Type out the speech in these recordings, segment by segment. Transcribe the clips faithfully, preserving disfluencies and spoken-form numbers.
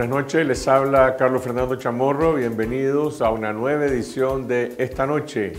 Buenas noches, les habla Carlos Fernando Chamorro, bienvenidos a una nueva edición de Esta Noche.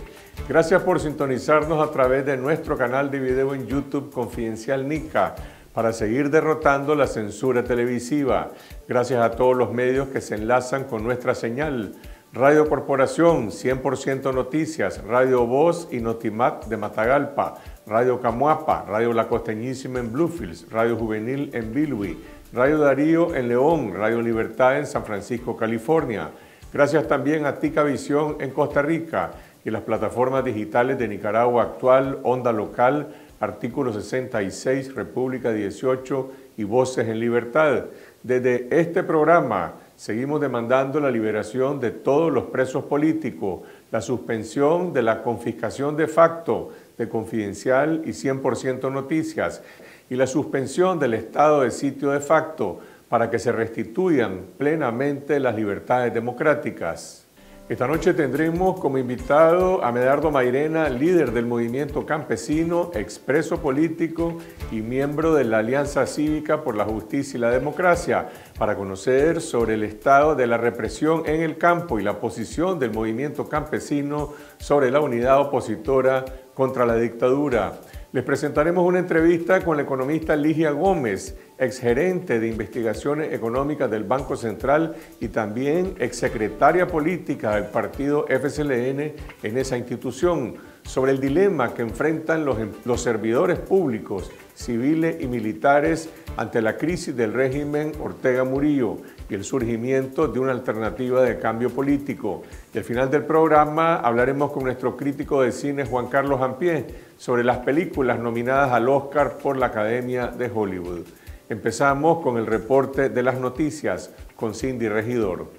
Gracias por sintonizarnos a través de nuestro canal de video en YouTube Confidencial Nica, para seguir derrotando la censura televisiva. Gracias a todos los medios que se enlazan con nuestra señal. Radio Corporación, cien por ciento Noticias, Radio Voz y Notimat de Matagalpa, Radio Camuapa, Radio La Costeñísima en Bluefields, Radio Juvenil en Bilwi, Radio Darío en León, Radio Libertad en San Francisco, California. Gracias también a Tica Visión en Costa Rica y las plataformas digitales de Nicaragua Actual, Onda Local, Artículo sesenta y seis, República dieciocho y Voces en Libertad. Desde este programa seguimos demandando la liberación de todos los presos políticos, la suspensión de la confiscación de facto de Confidencial y cien por ciento Noticias y la suspensión del estado de sitio de facto para que se restituyan plenamente las libertades democráticas. Esta noche tendremos como invitado a Medardo Mairena, líder del movimiento campesino, expreso político y miembro de la Alianza Cívica por la Justicia y la Democracia, para conocer sobre el estado de la represión en el campo y la posición del movimiento campesino sobre la unidad opositora contra la dictadura. Les presentaremos una entrevista con la economista Ligia Gómez, exgerente de Investigaciones Económicas del Banco Central y también exsecretaria política del partido F S L N en esa institución, sobre el dilema que enfrentan los, los servidores públicos, civiles y militares ante la crisis del régimen Ortega Murillo y el surgimiento de una alternativa de cambio político. Y al final del programa hablaremos con nuestro crítico de cine Juan Carlos Ampié sobre las películas nominadas al Oscar por la Academia de Hollywood. Empezamos con el reporte de las noticias con Cindy Regidor.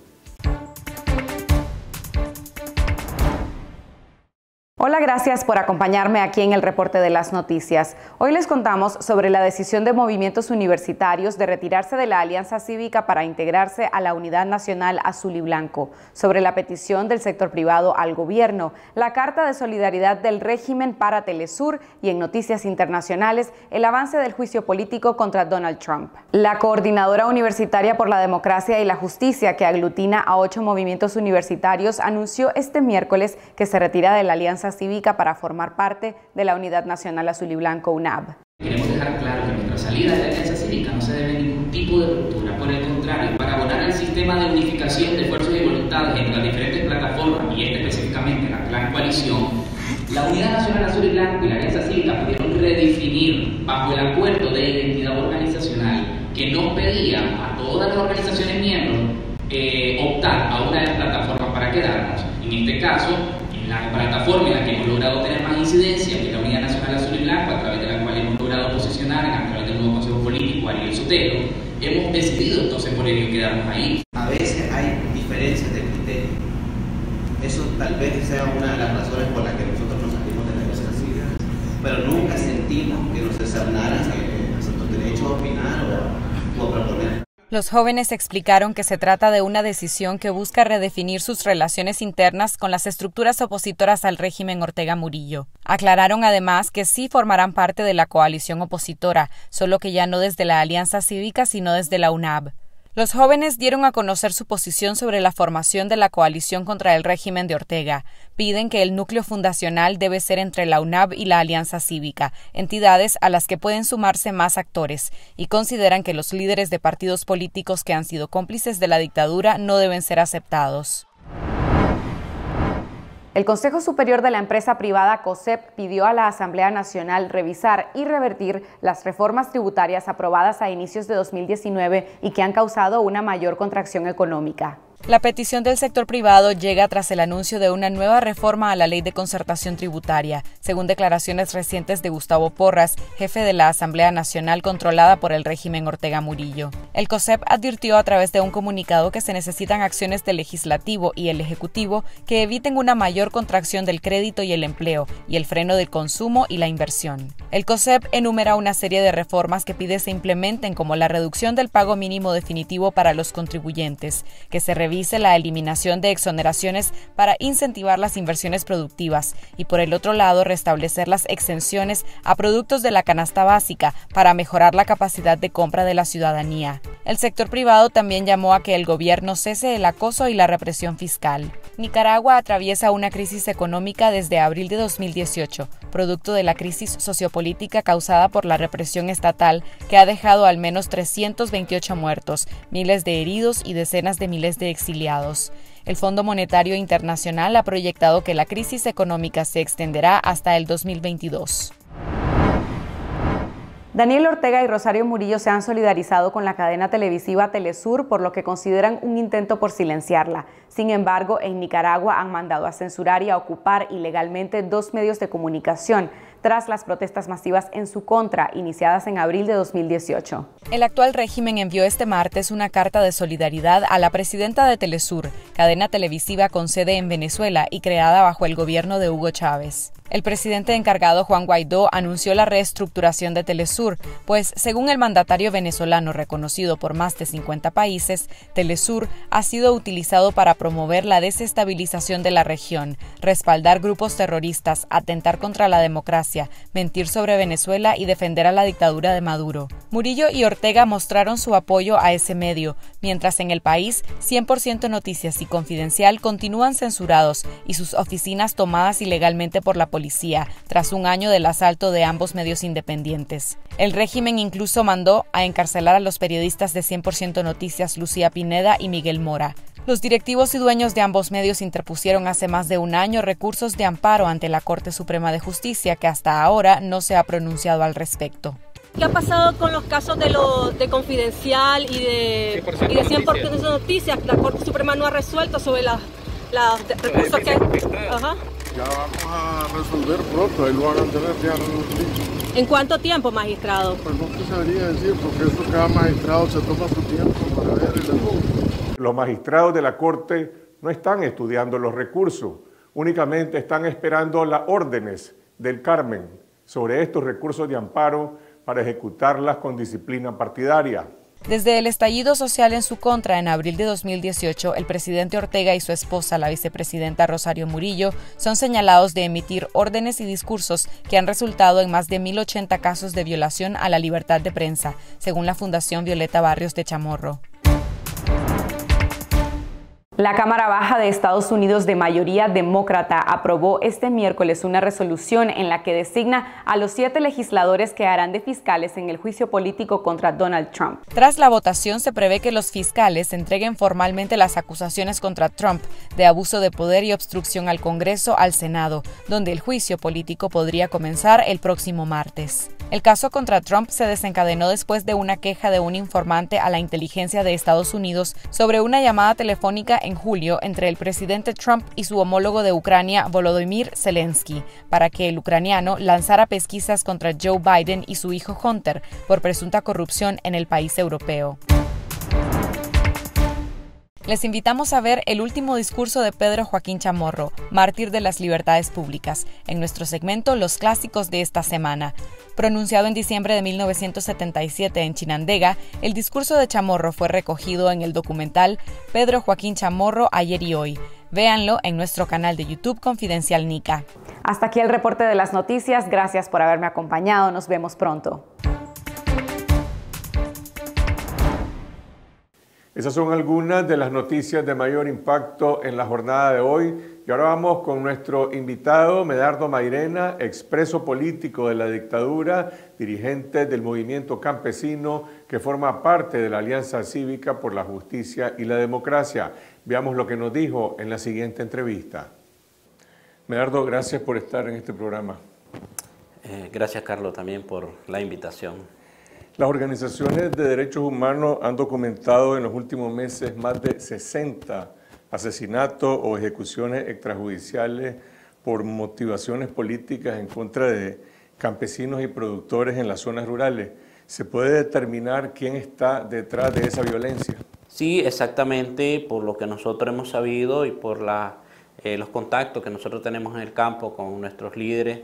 Hola, gracias por acompañarme aquí en el reporte de las noticias. Hoy les contamos sobre la decisión de movimientos universitarios de retirarse de la Alianza Cívica para integrarse a la Unidad Nacional Azul y Blanco, sobre la petición del sector privado al gobierno, la carta de solidaridad del régimen para Telesur y en noticias internacionales, el avance del juicio político contra Donald Trump. La Coordinadora Universitaria por la Democracia y la Justicia, que aglutina a ocho movimientos universitarios, anunció este miércoles que se retira de la Alianza Cívica para formar parte de la Unidad Nacional Azul y Blanco, U N A B. Queremos dejar claro que nuestra salida de la Alianza Cívica no se debe a ningún tipo de ruptura, por el contrario, para abonar al sistema de unificación de esfuerzos y voluntades entre las diferentes plataformas y específicamente la Gran Coalición, la Unidad Nacional Azul y Blanco y la Alianza Cívica pudieron redefinir bajo el acuerdo de identidad organizacional que nos pedía a todas las organizaciones miembros eh, optar a una de las plataformas para quedarnos. En este caso, la plataforma en la que hemos logrado tener más incidencia, que es la Unidad Nacional Azul y Blanco, a través de la cual hemos logrado posicionar a través del nuevo Consejo Político, Ariel Sotelo, hemos decidido entonces por ello quedarnos ahí. A veces hay diferencias de criterio. Eso tal vez sea una de las razones por las que nosotros nos salimos de la democracia, pero nunca sentimos que nos desarmaran nuestros derechos a opinar o, o a proponer. Los jóvenes explicaron que se trata de una decisión que busca redefinir sus relaciones internas con las estructuras opositoras al régimen Ortega Murillo. Aclararon además que sí formarán parte de la coalición opositora, solo que ya no desde la Alianza Cívica, sino desde la U N A B. Los jóvenes dieron a conocer su posición sobre la formación de la coalición contra el régimen de Ortega. Piden que el núcleo fundacional debe ser entre la U N A B y la Alianza Cívica, entidades a las que pueden sumarse más actores, y consideran que los líderes de partidos políticos que han sido cómplices de la dictadura no deben ser aceptados. El Consejo Superior de la empresa privada COSEP pidió a la Asamblea Nacional revisar y revertir las reformas tributarias aprobadas a inicios de dos mil diecinueve y que han causado una mayor contracción económica. La petición del sector privado llega tras el anuncio de una nueva reforma a la Ley de Concertación Tributaria, según declaraciones recientes de Gustavo Porras, jefe de la Asamblea Nacional controlada por el régimen Ortega Murillo. El COSEP advirtió a través de un comunicado que se necesitan acciones del Legislativo y el Ejecutivo que eviten una mayor contracción del crédito y el empleo, y el freno del consumo y la inversión. El COSEP enumera una serie de reformas que pide se implementen, como la reducción del pago mínimo definitivo para los contribuyentes, que se revise revise la eliminación de exoneraciones para incentivar las inversiones productivas y, por el otro lado, restablecer las exenciones a productos de la canasta básica para mejorar la capacidad de compra de la ciudadanía. El sector privado también llamó a que el gobierno cese el acoso y la represión fiscal. Nicaragua atraviesa una crisis económica desde abril de dos mil dieciocho, producto de la crisis sociopolítica causada por la represión estatal que ha dejado al menos trescientos veintiocho muertos, miles de heridos y decenas de miles de exiliados. El Fondo Monetario Internacional ha proyectado que la crisis económica se extenderá hasta el dos mil veintidós. Daniel Ortega y Rosario Murillo se han solidarizado con la cadena televisiva Telesur por lo que consideran un intento por silenciarla. Sin embargo, en Nicaragua han mandado a censurar y a ocupar ilegalmente dos medios de comunicación, tras las protestas masivas en su contra, iniciadas en abril de dos mil dieciocho. El actual régimen envió este martes una carta de solidaridad a la presidenta de Telesur, cadena televisiva con sede en Venezuela y creada bajo el gobierno de Hugo Chávez. El presidente encargado Juan Guaidó anunció la reestructuración de Telesur, pues según el mandatario venezolano reconocido por más de cincuenta países, Telesur ha sido utilizado para promover la desestabilización de la región, respaldar grupos terroristas, atentar contra la democracia, mentir sobre Venezuela y defender a la dictadura de Maduro. Murillo y Ortega mostraron su apoyo a ese medio, mientras en el país, cien por ciento Noticias y Confidencial continúan censurados y sus oficinas tomadas ilegalmente por la policía, tras un año del asalto de ambos medios independientes. El régimen incluso mandó a encarcelar a los periodistas de cien por ciento Noticias Lucía Pineda y Miguel Mora. Los directivos y dueños de ambos medios interpusieron hace más de un año recursos de amparo ante la Corte Suprema de Justicia, que hasta ahora no se ha pronunciado al respecto. ¿Qué ha pasado con los casos de, lo, de Confidencial y de cien por ciento, y de cien por ciento Noticias? Noticias? La Corte Suprema no ha resuelto sobre los recursos que hay. Ajá. Ya vamos a resolver pronto, ahí lo van a tener ya no. ¿En cuánto tiempo, magistrado? Pues no quisiera decir, porque eso cada magistrado se toma su tiempo para ver el asunto. Los magistrados de la Corte no están estudiando los recursos, únicamente están esperando las órdenes del Carmen sobre estos recursos de amparo para ejecutarlas con disciplina partidaria. Desde el estallido social en su contra en abril de dos mil dieciocho, el presidente Ortega y su esposa, la vicepresidenta Rosario Murillo, son señalados de emitir órdenes y discursos que han resultado en más de mil ochenta casos de violación a la libertad de prensa, según la Fundación Violeta Barrios de Chamorro. La Cámara Baja de Estados Unidos de mayoría demócrata aprobó este miércoles una resolución en la que designa a los siete legisladores que harán de fiscales en el juicio político contra Donald Trump. Tras la votación se prevé que los fiscales entreguen formalmente las acusaciones contra Trump de abuso de poder y obstrucción al Congreso al Senado, donde el juicio político podría comenzar el próximo martes. El caso contra Trump se desencadenó después de una queja de un informante a la inteligencia de Estados Unidos sobre una llamada telefónica en julio entre el presidente Trump y su homólogo de Ucrania, Volodymyr Zelensky, para que el ucraniano lanzara pesquisas contra Joe Biden y su hijo Hunter por presunta corrupción en el país europeo. Les invitamos a ver el último discurso de Pedro Joaquín Chamorro, mártir de las libertades públicas, en nuestro segmento Los Clásicos de esta semana. Pronunciado en diciembre de mil novecientos setenta y siete en Chinandega, el discurso de Chamorro fue recogido en el documental Pedro Joaquín Chamorro ayer y hoy. Véanlo en nuestro canal de YouTube Confidencial Nica. Hasta aquí el reporte de las noticias. Gracias por haberme acompañado. Nos vemos pronto. Esas son algunas de las noticias de mayor impacto en la jornada de hoy. Y ahora vamos con nuestro invitado, Medardo Mairena, expreso político de la dictadura, dirigente del movimiento campesino que forma parte de la Alianza Cívica por la Justicia y la Democracia. Veamos lo que nos dijo en la siguiente entrevista. Medardo, gracias por estar en este programa. Eh, gracias, Carlos, también por la invitación. Las organizaciones de derechos humanos han documentado en los últimos meses más de sesenta asesinatos o ejecuciones extrajudiciales por motivaciones políticas en contra de campesinos y productores en las zonas rurales. ¿Se puede determinar quién está detrás de esa violencia? Sí, exactamente, por lo que nosotros hemos sabido y por la, eh, los contactos que nosotros tenemos en el campo con nuestros líderes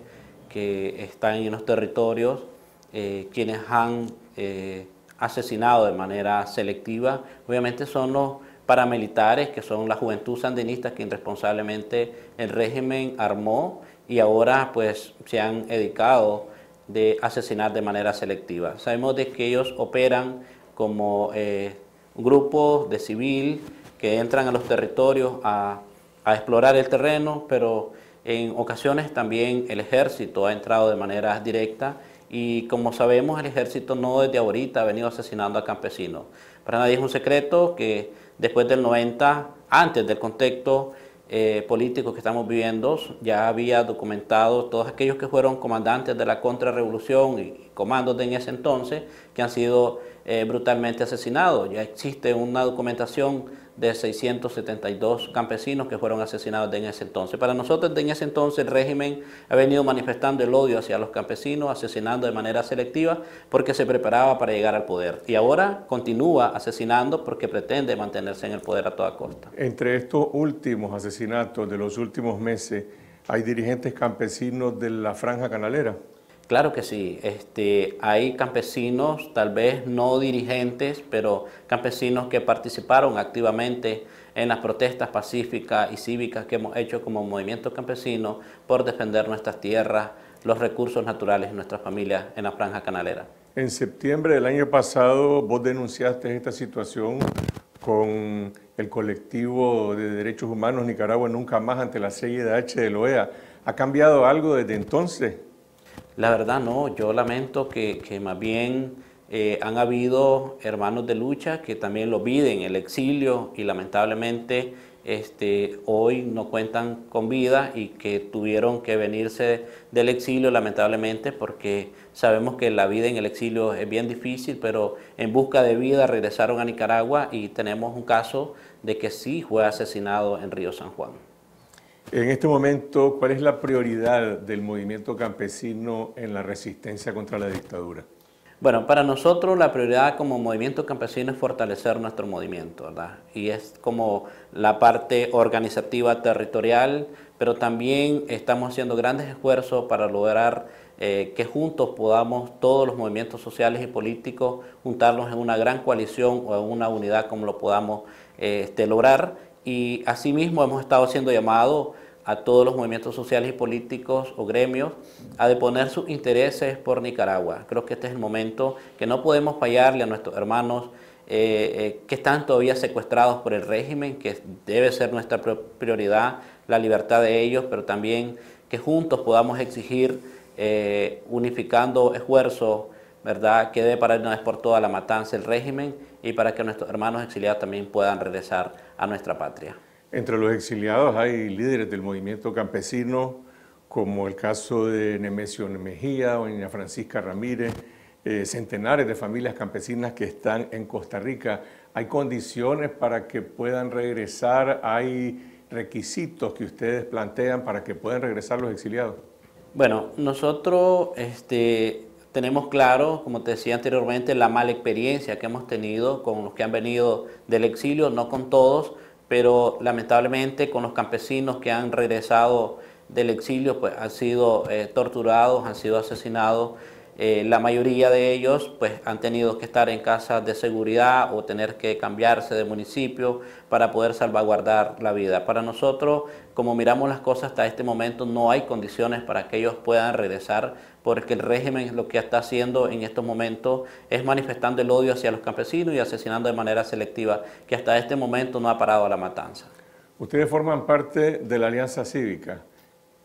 que están en los territorios, Eh, quienes han eh, asesinado de manera selectiva, obviamente son los paramilitares que son la Juventud Sandinista, que irresponsablemente el régimen armó y ahora pues se han dedicado de asesinar de manera selectiva. Sabemos de que ellos operan como eh, grupos de civil que entran a los territorios a, a explorar el terreno, pero en ocasiones también el ejército ha entrado de manera directa y, como sabemos, el ejército no desde ahorita ha venido asesinando a campesinos. Para nadie es un secreto que después del noventa, antes del contexto eh, político que estamos viviendo, ya había documentado todos aquellos que fueron comandantes de la contrarrevolución y comandos de en ese entonces que han sido eh, brutalmente asesinados. Ya existe una documentación de seiscientos setenta y dos campesinos que fueron asesinados en ese entonces. Para nosotros, en ese entonces, el régimen ha venido manifestando el odio hacia los campesinos, asesinando de manera selectiva porque se preparaba para llegar al poder. Y ahora continúa asesinando porque pretende mantenerse en el poder a toda costa. Entre estos últimos asesinatos de los últimos meses, ¿hay dirigentes campesinos de la Franja Canalera? Claro que sí, este, hay campesinos, tal vez no dirigentes, pero campesinos que participaron activamente en las protestas pacíficas y cívicas que hemos hecho como movimiento campesino por defender nuestras tierras, los recursos naturales de nuestras familias en la Franja Canalera. En septiembre del año pasado vos denunciaste esta situación con el colectivo de derechos humanos Nicaragua Nunca Más ante la C I D H de la O E A. ¿Ha cambiado algo desde entonces? La verdad no, yo lamento que, que más bien eh, han habido hermanos de lucha que también lo piden, el exilio, y lamentablemente este, hoy no cuentan con vida y que tuvieron que venirse del exilio lamentablemente, porque sabemos que la vida en el exilio es bien difícil, pero en busca de vida regresaron a Nicaragua y tenemos un caso de que sí fue asesinado en Río San Juan. En este momento, ¿cuál es la prioridad del movimiento campesino en la resistencia contra la dictadura? Bueno, para nosotros la prioridad como movimiento campesino es fortalecer nuestro movimiento, ¿verdad? Y es como la parte organizativa territorial, pero también estamos haciendo grandes esfuerzos para lograr eh, que juntos podamos, todos los movimientos sociales y políticos, juntarnos en una gran coalición o en una unidad como lo podamos eh, este, lograr. Y asimismo hemos estado haciendo llamado a todos los movimientos sociales y políticos o gremios a deponer sus intereses por Nicaragua. Creo que este es el momento que no podemos fallarle a nuestros hermanos eh, eh, que están todavía secuestrados por el régimen, que debe ser nuestra prioridad la libertad de ellos, pero también que juntos podamos exigir, eh, unificando esfuerzos, ¿verdad?, que debe parar una vez por todas la matanza del régimen y para que nuestros hermanos exiliados también puedan regresar a nuestra patria. Entre los exiliados hay líderes del movimiento campesino, como el caso de Nemesio Mejía, doña Francisca Ramírez, eh, centenares de familias campesinas que están en Costa Rica. ¿Hay condiciones para que puedan regresar? ¿Hay requisitos que ustedes plantean para que puedan regresar los exiliados? Bueno, nosotros... este, tenemos claro, como te decía anteriormente, la mala experiencia que hemos tenido con los que han venido del exilio, no con todos, pero lamentablemente con los campesinos que han regresado del exilio, pues han sido eh, torturados, han sido asesinados. Eh, la mayoría de ellos pues han tenido que estar en casas de seguridad o tener que cambiarse de municipio para poder salvaguardar la vida. Para nosotros, como miramos las cosas hasta este momento, no hay condiciones para que ellos puedan regresar, porque el régimen lo que está haciendo en estos momentos es manifestando el odio hacia los campesinos y asesinando de manera selectiva, que hasta este momento no ha parado la matanza. Ustedes forman parte de la Alianza Cívica,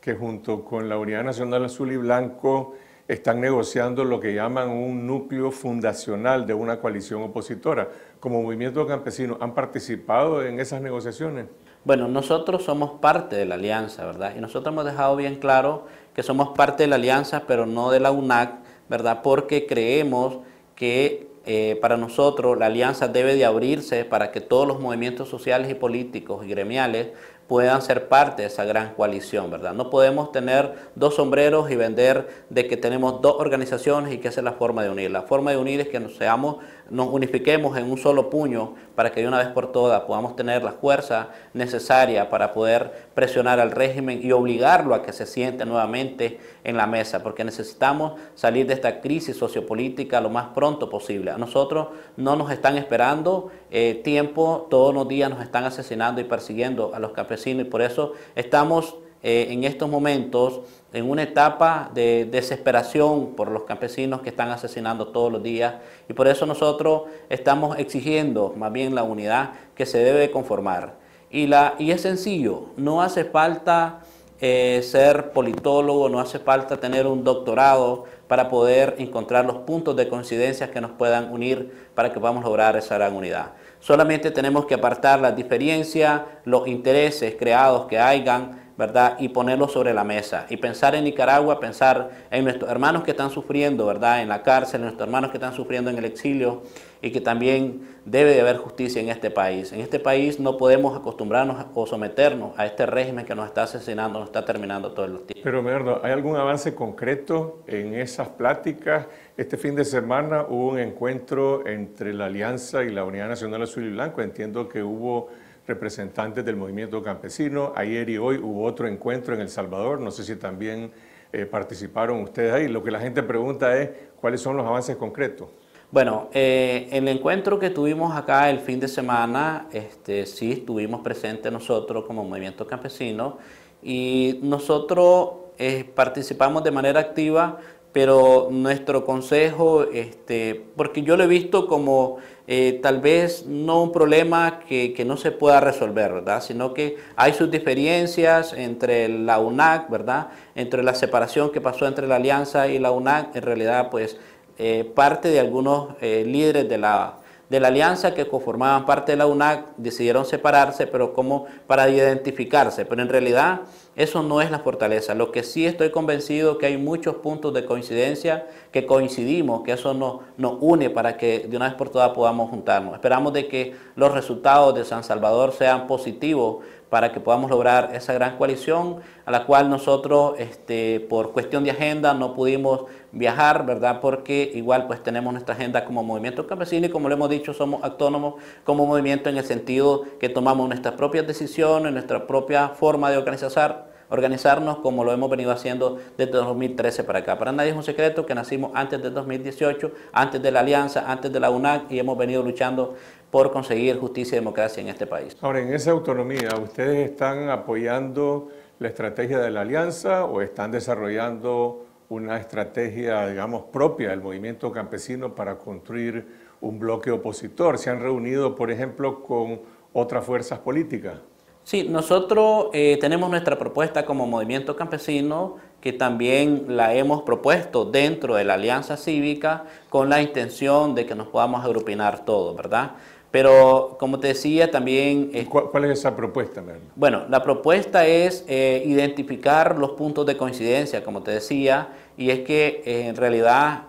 que junto con la Unidad Nacional Azul y Blanco están negociando lo que llaman un núcleo fundacional de una coalición opositora. Como movimiento campesino, ¿han participado en esas negociaciones? Bueno, nosotros somos parte de la alianza, ¿verdad? Y nosotros hemos dejado bien claro que somos parte de la alianza, pero no de la U N A C, ¿verdad? Porque creemos que eh, para nosotros la alianza debe de abrirse para que todos los movimientos sociales y políticos y gremiales puedan ser parte de esa gran coalición, ¿verdad? No podemos tener dos sombreros y vender de que tenemos dos organizaciones y que esa es la forma de unir. La forma de unir es que nos seamos nos unifiquemos en un solo puño para que de una vez por todas podamos tener la fuerza necesaria para poder presionar al régimen y obligarlo a que se siente nuevamente en la mesa, porque necesitamos salir de esta crisis sociopolítica lo más pronto posible. A nosotros no nos están esperando eh, tiempo, todos los días nos están asesinando y persiguiendo a los campesinos, y por eso estamos eh, en estos momentos en una etapa de desesperación por los campesinos que están asesinando todos los días, y por eso nosotros estamos exigiendo más bien la unidad que se debe conformar. Y, la, y es sencillo, no hace falta eh, ser politólogo, no hace falta tener un doctorado para poder encontrar los puntos de coincidencia que nos puedan unir para que podamos lograr esa gran unidad. Solamente tenemos que apartar las diferencias, los intereses creados que hayan, ¿verdad? Y ponerlo sobre la mesa y pensar en Nicaragua, pensar en nuestros hermanos que están sufriendo, ¿verdad?, en la cárcel, en nuestros hermanos que están sufriendo en el exilio, y que también debe de haber justicia en este país. En este país no podemos acostumbrarnos o someternos a este régimen que nos está asesinando, nos está terminando todo el tiempo. Pero, Medardo, ¿hay algún avance concreto en esas pláticas? Este fin de semana hubo un encuentro entre la Alianza y la Unidad Nacional Azul y Blanco. Entiendo que hubo representantes del movimiento campesino. Ayer y hoy hubo otro encuentro en El Salvador, no sé si también eh, participaron ustedes ahí. Lo que la gente pregunta es, ¿cuáles son los avances concretos? Bueno, eh, en el encuentro que tuvimos acá el fin de semana, este, sí estuvimos presentes nosotros como movimiento campesino, y nosotros eh, participamos de manera activa, pero nuestro consejo, este, porque yo lo he visto como eh, tal vez no un problema que, que no se pueda resolver, ¿verdad?, sino que hay sus diferencias entre la U N A C, ¿verdad?, entre la separación que pasó entre la Alianza y la U N A C, en realidad pues eh, parte de algunos eh, líderes de la de la alianza que conformaban parte de la U N A C decidieron separarse, pero como para identificarse, pero en realidad eso no es la fortaleza. Lo que sí estoy convencido que hay muchos puntos de coincidencia, que coincidimos, que eso nos, nos une para que de una vez por todas podamos juntarnos. Esperamos de que los resultados de San Salvador sean positivos para que podamos lograr esa gran coalición a la cual nosotros este, por cuestión de agenda no pudimos viajar, ¿verdad?, porque igual pues tenemos nuestra agenda como movimiento campesino, y como lo hemos dicho, somos autónomos como movimiento en el sentido que tomamos nuestras propias decisiones, nuestra propia forma de organizar, organizarnos, como lo hemos venido haciendo desde dos mil trece para acá. Para nadie es un secreto que nacimos antes del dos mil dieciocho, antes de la Alianza, antes de la U N A C, y hemos venido luchando por conseguir justicia y democracia en este país. Ahora, en esa autonomía, ¿ustedes están apoyando la estrategia de la Alianza o están desarrollando una estrategia, digamos, propia del movimiento campesino para construir un bloque opositor? ¿Se han reunido, por ejemplo, con otras fuerzas políticas? Sí, nosotros eh, tenemos nuestra propuesta como movimiento campesino, que también la hemos propuesto dentro de la Alianza Cívica con la intención de que nos podamos agrupinar todos, ¿verdad? Pero, como te decía, también... Eh, ¿Cuál, ¿Cuál es esa propuesta, Medardo? Bueno, la propuesta es eh, identificar los puntos de coincidencia, como te decía, y es que eh, en realidad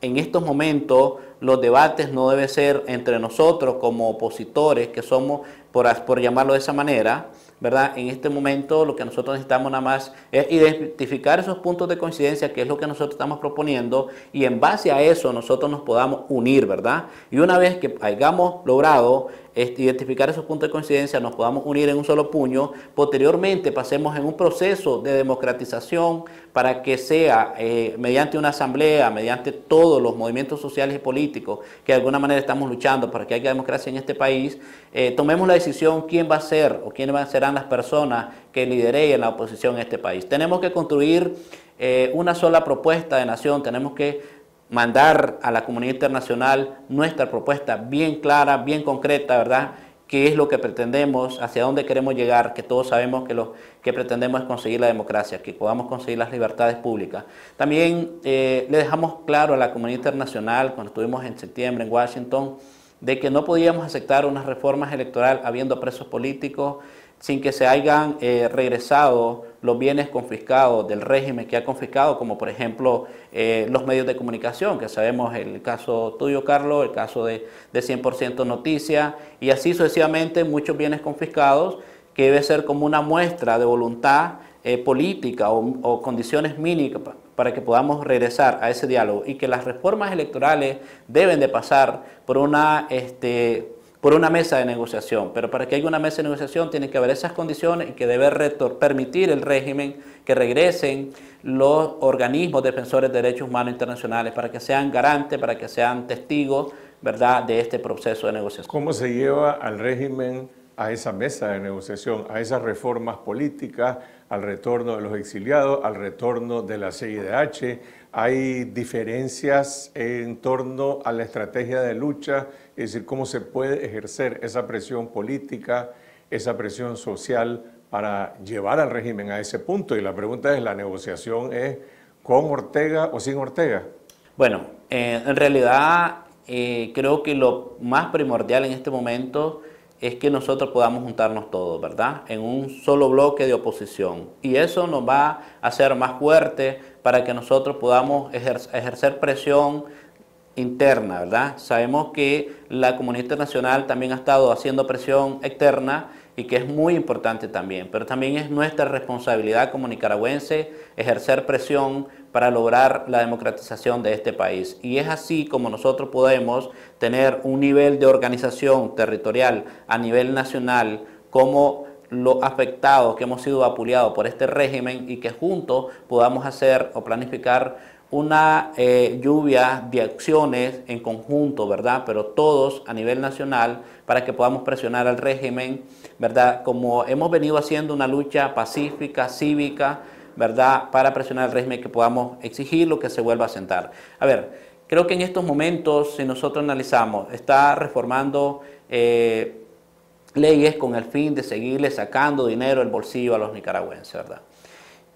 en estos momentos los debates no deben ser entre nosotros como opositores, que somos, por, por llamarlo de esa manera, ¿verdad? En este momento lo que nosotros necesitamos nada más es identificar esos puntos de coincidencia, que es lo que nosotros estamos proponiendo, y en base a eso nosotros nos podamos unir, ¿verdad? Y una vez que hayamos logrado identificar esos puntos de coincidencia, nos podamos unir en un solo puño, posteriormente pasemos en un proceso de democratización para que sea eh, mediante una asamblea, mediante todos los movimientos sociales y políticos que de alguna manera estamos luchando para que haya democracia en este país, eh, tomemos la decisión quién va a ser o quién serán las personas que lideren la oposición en este país. Tenemos que construir eh, una sola propuesta de nación, tenemos que mandar a la comunidad internacional nuestra propuesta bien clara, bien concreta, ¿verdad?, qué es lo que pretendemos, hacia dónde queremos llegar, que todos sabemos que lo que pretendemos es conseguir la democracia, que podamos conseguir las libertades públicas. También eh, le dejamos claro a la comunidad internacional, cuando estuvimos en septiembre en Washington, de que no podíamos aceptar unas reformas electorales habiendo presos políticos, sin que se hayan eh, regresado los bienes confiscados del régimen que ha confiscado, como por ejemplo eh, los medios de comunicación, que sabemos el caso tuyo, Carlos, el caso de, de cien por ciento Noticias, y así sucesivamente muchos bienes confiscados, que debe ser como una muestra de voluntad eh, política o, o condiciones mínimas para que podamos regresar a ese diálogo, y que las reformas electorales deben de pasar por una... Este, por una mesa de negociación, pero para que haya una mesa de negociación tiene que haber esas condiciones, y que debe permitir el régimen que regresen los organismos defensores de derechos humanos internacionales para que sean garantes, para que sean testigos, ¿verdad?, de este proceso de negociación. ¿Cómo se lleva al régimen a esa mesa de negociación, a esas reformas políticas, al retorno de los exiliados, al retorno de la C I D H? ¿Hay diferencias en torno a la estrategia de lucha? Es decir, ¿cómo se puede ejercer esa presión política, esa presión social para llevar al régimen a ese punto? Y la pregunta es, ¿la negociación es con Ortega o sin Ortega? Bueno, eh, en realidad eh, creo que lo más primordial en este momento es que nosotros podamos juntarnos todos, ¿verdad?, en un solo bloque de oposición. Y eso nos va a hacer más fuertes para que nosotros podamos ejercer presión interna, ¿verdad? Sabemos que la comunidad internacional también ha estado haciendo presión externa, y que es muy importante también, pero también es nuestra responsabilidad como nicaragüenses ejercer presión para lograr la democratización de este país. Y es así como nosotros podemos tener un nivel de organización territorial a nivel nacional, como los afectados que hemos sido apoyados por este régimen, y que juntos podamos hacer o planificar una eh, lluvia de acciones en conjunto, ¿verdad?, pero todos a nivel nacional, para que podamos presionar al régimen, ¿verdad?, como hemos venido haciendo una lucha pacífica, cívica, ¿verdad?, para presionar al régimen, que podamos exigir lo que se vuelva a sentar. A ver, creo que en estos momentos, si nosotros analizamos, está reformando eh, leyes con el fin de seguirle sacando dinero del bolsillo a los nicaragüenses, ¿verdad?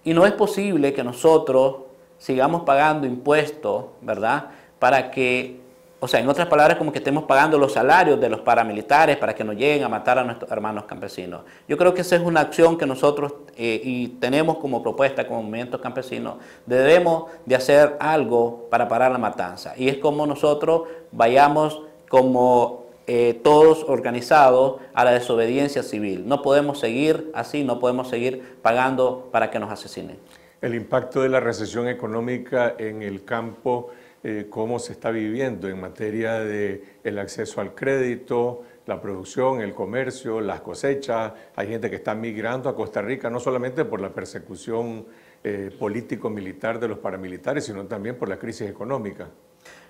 Y no es posible que nosotros sigamos pagando impuestos, ¿verdad?, para que, o sea, en otras palabras, como que estemos pagando los salarios de los paramilitares para que no lleguen a matar a nuestros hermanos campesinos. Yo creo que esa es una acción que nosotros, eh, y tenemos como propuesta como movimientos campesinos, debemos de hacer algo para parar la matanza. Y es como nosotros vayamos como eh, todos organizados a la desobediencia civil. No podemos seguir así, no podemos seguir pagando para que nos asesinen. El impacto de la recesión económica en el campo, eh, cómo se está viviendo en materia del acceso al crédito, la producción, el comercio, las cosechas. Hay gente que está migrando a Costa Rica, no solamente por la persecución eh, político-militar de los paramilitares, sino también por la crisis económica.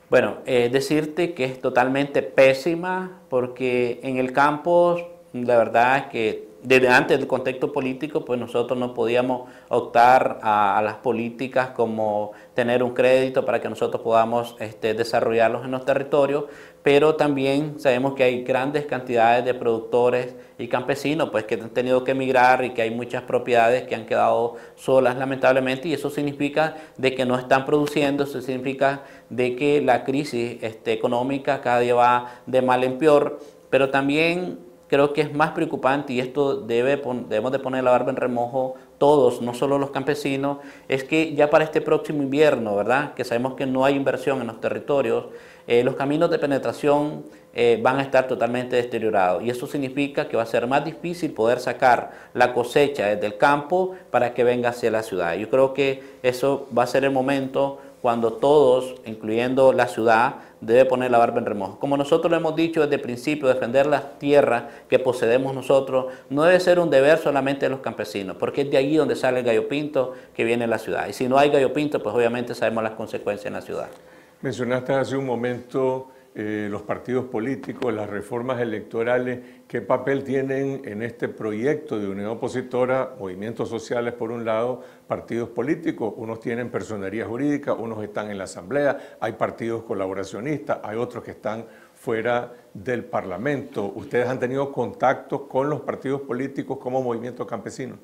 Bueno, eh, decirte que es totalmente pésima, porque en el campo la verdad es que desde antes del contexto político, pues nosotros no podíamos optar a, a las políticas como tener un crédito para que nosotros podamos este, desarrollarlos en los territorios, pero también sabemos que hay grandes cantidades de productores y campesinos pues que han tenido que emigrar, y que hay muchas propiedades que han quedado solas lamentablemente, y eso significa de que no están produciendo, eso significa de que la crisis este, económica cada día va de mal en peor, pero también creo que es más preocupante, y esto debe, debemos de poner la barba en remojo todos, no solo los campesinos, es que ya para este próximo invierno, ¿verdad?, que sabemos que no hay inversión en los territorios, eh, los caminos de penetración eh, van a estar totalmente deteriorados, y eso significa que va a ser más difícil poder sacar la cosecha desde el campo para que venga hacia la ciudad. Yo creo que eso va a ser el momento cuando todos, incluyendo la ciudad, debe poner la barba en remojo. Como nosotros lo hemos dicho desde el principio, defender las tierras que poseemos nosotros no debe ser un deber solamente de los campesinos, porque es de allí donde sale el gallo pinto que viene a la ciudad. Y si no hay gallo pinto, pues obviamente sabemos las consecuencias en la ciudad. Mencionaste hace un momento eh, los partidos políticos, las reformas electorales. ¿Qué papel tienen en este proyecto de unidad opositora movimientos sociales por un lado, partidos políticos? Unos tienen personería jurídica, unos están en la asamblea, hay partidos colaboracionistas, hay otros que están fuera del parlamento. ¿Ustedes han tenido contactos con los partidos políticos como movimiento campesino?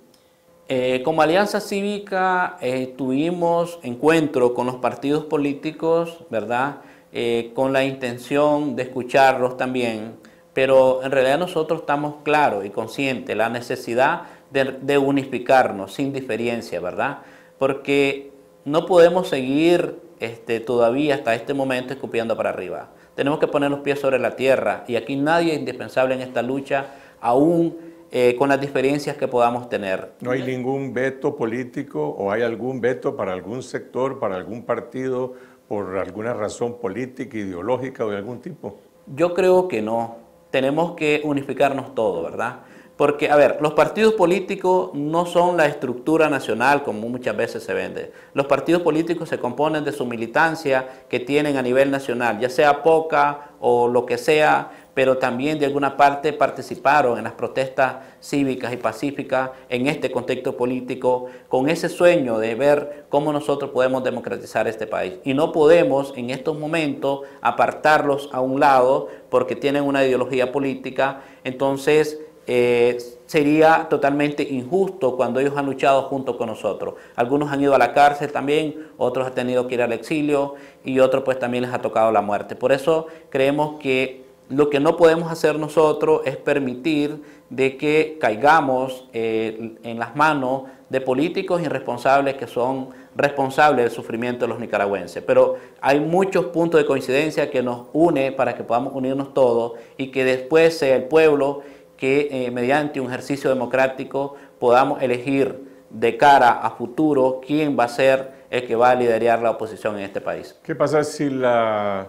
Eh, como Alianza Cívica eh, tuvimos encuentro con los partidos políticos, ¿verdad?, Eh, con la intención de escucharlos también, pero en realidad nosotros estamos claros y conscientes de la necesidad de, de unificarnos sin diferencia, ¿verdad?, porque no podemos seguir este, todavía hasta este momento escupiendo para arriba. Tenemos que poner los pies sobre la tierra, y aquí nadie es indispensable en esta lucha, aún eh, con las diferencias que podamos tener. ¿No hay ningún veto político o hay algún veto para algún sector, para algún partido, por alguna razón política, ideológica o de algún tipo? Yo creo que no. Tenemos que unificarnos todo, ¿verdad? Porque, a ver, los partidos políticos no son la estructura nacional como muchas veces se vende. Los partidos políticos se componen de su militancia que tienen a nivel nacional, ya sea poca o lo que sea, pero también de alguna parte participaron en las protestas cívicas y pacíficas en este contexto político, con ese sueño de ver cómo nosotros podemos democratizar este país. Y no podemos en estos momentos apartarlos a un lado porque tienen una ideología política, entonces Eh, sería totalmente injusto cuando ellos han luchado junto con nosotros. Algunos han ido a la cárcel también, otros han tenido que ir al exilio y otros pues también les ha tocado la muerte. Por eso creemos que lo que no podemos hacer nosotros es permitir de que caigamos eh, en las manos de políticos irresponsables que son responsables del sufrimiento de los nicaragüenses. Pero hay muchos puntos de coincidencia que nos une para que podamos unirnos todos y que después sea el pueblo que eh, mediante un ejercicio democrático podamos elegir de cara a futuro quién va a ser el que va a liderar la oposición en este país. ¿Qué pasa si, la,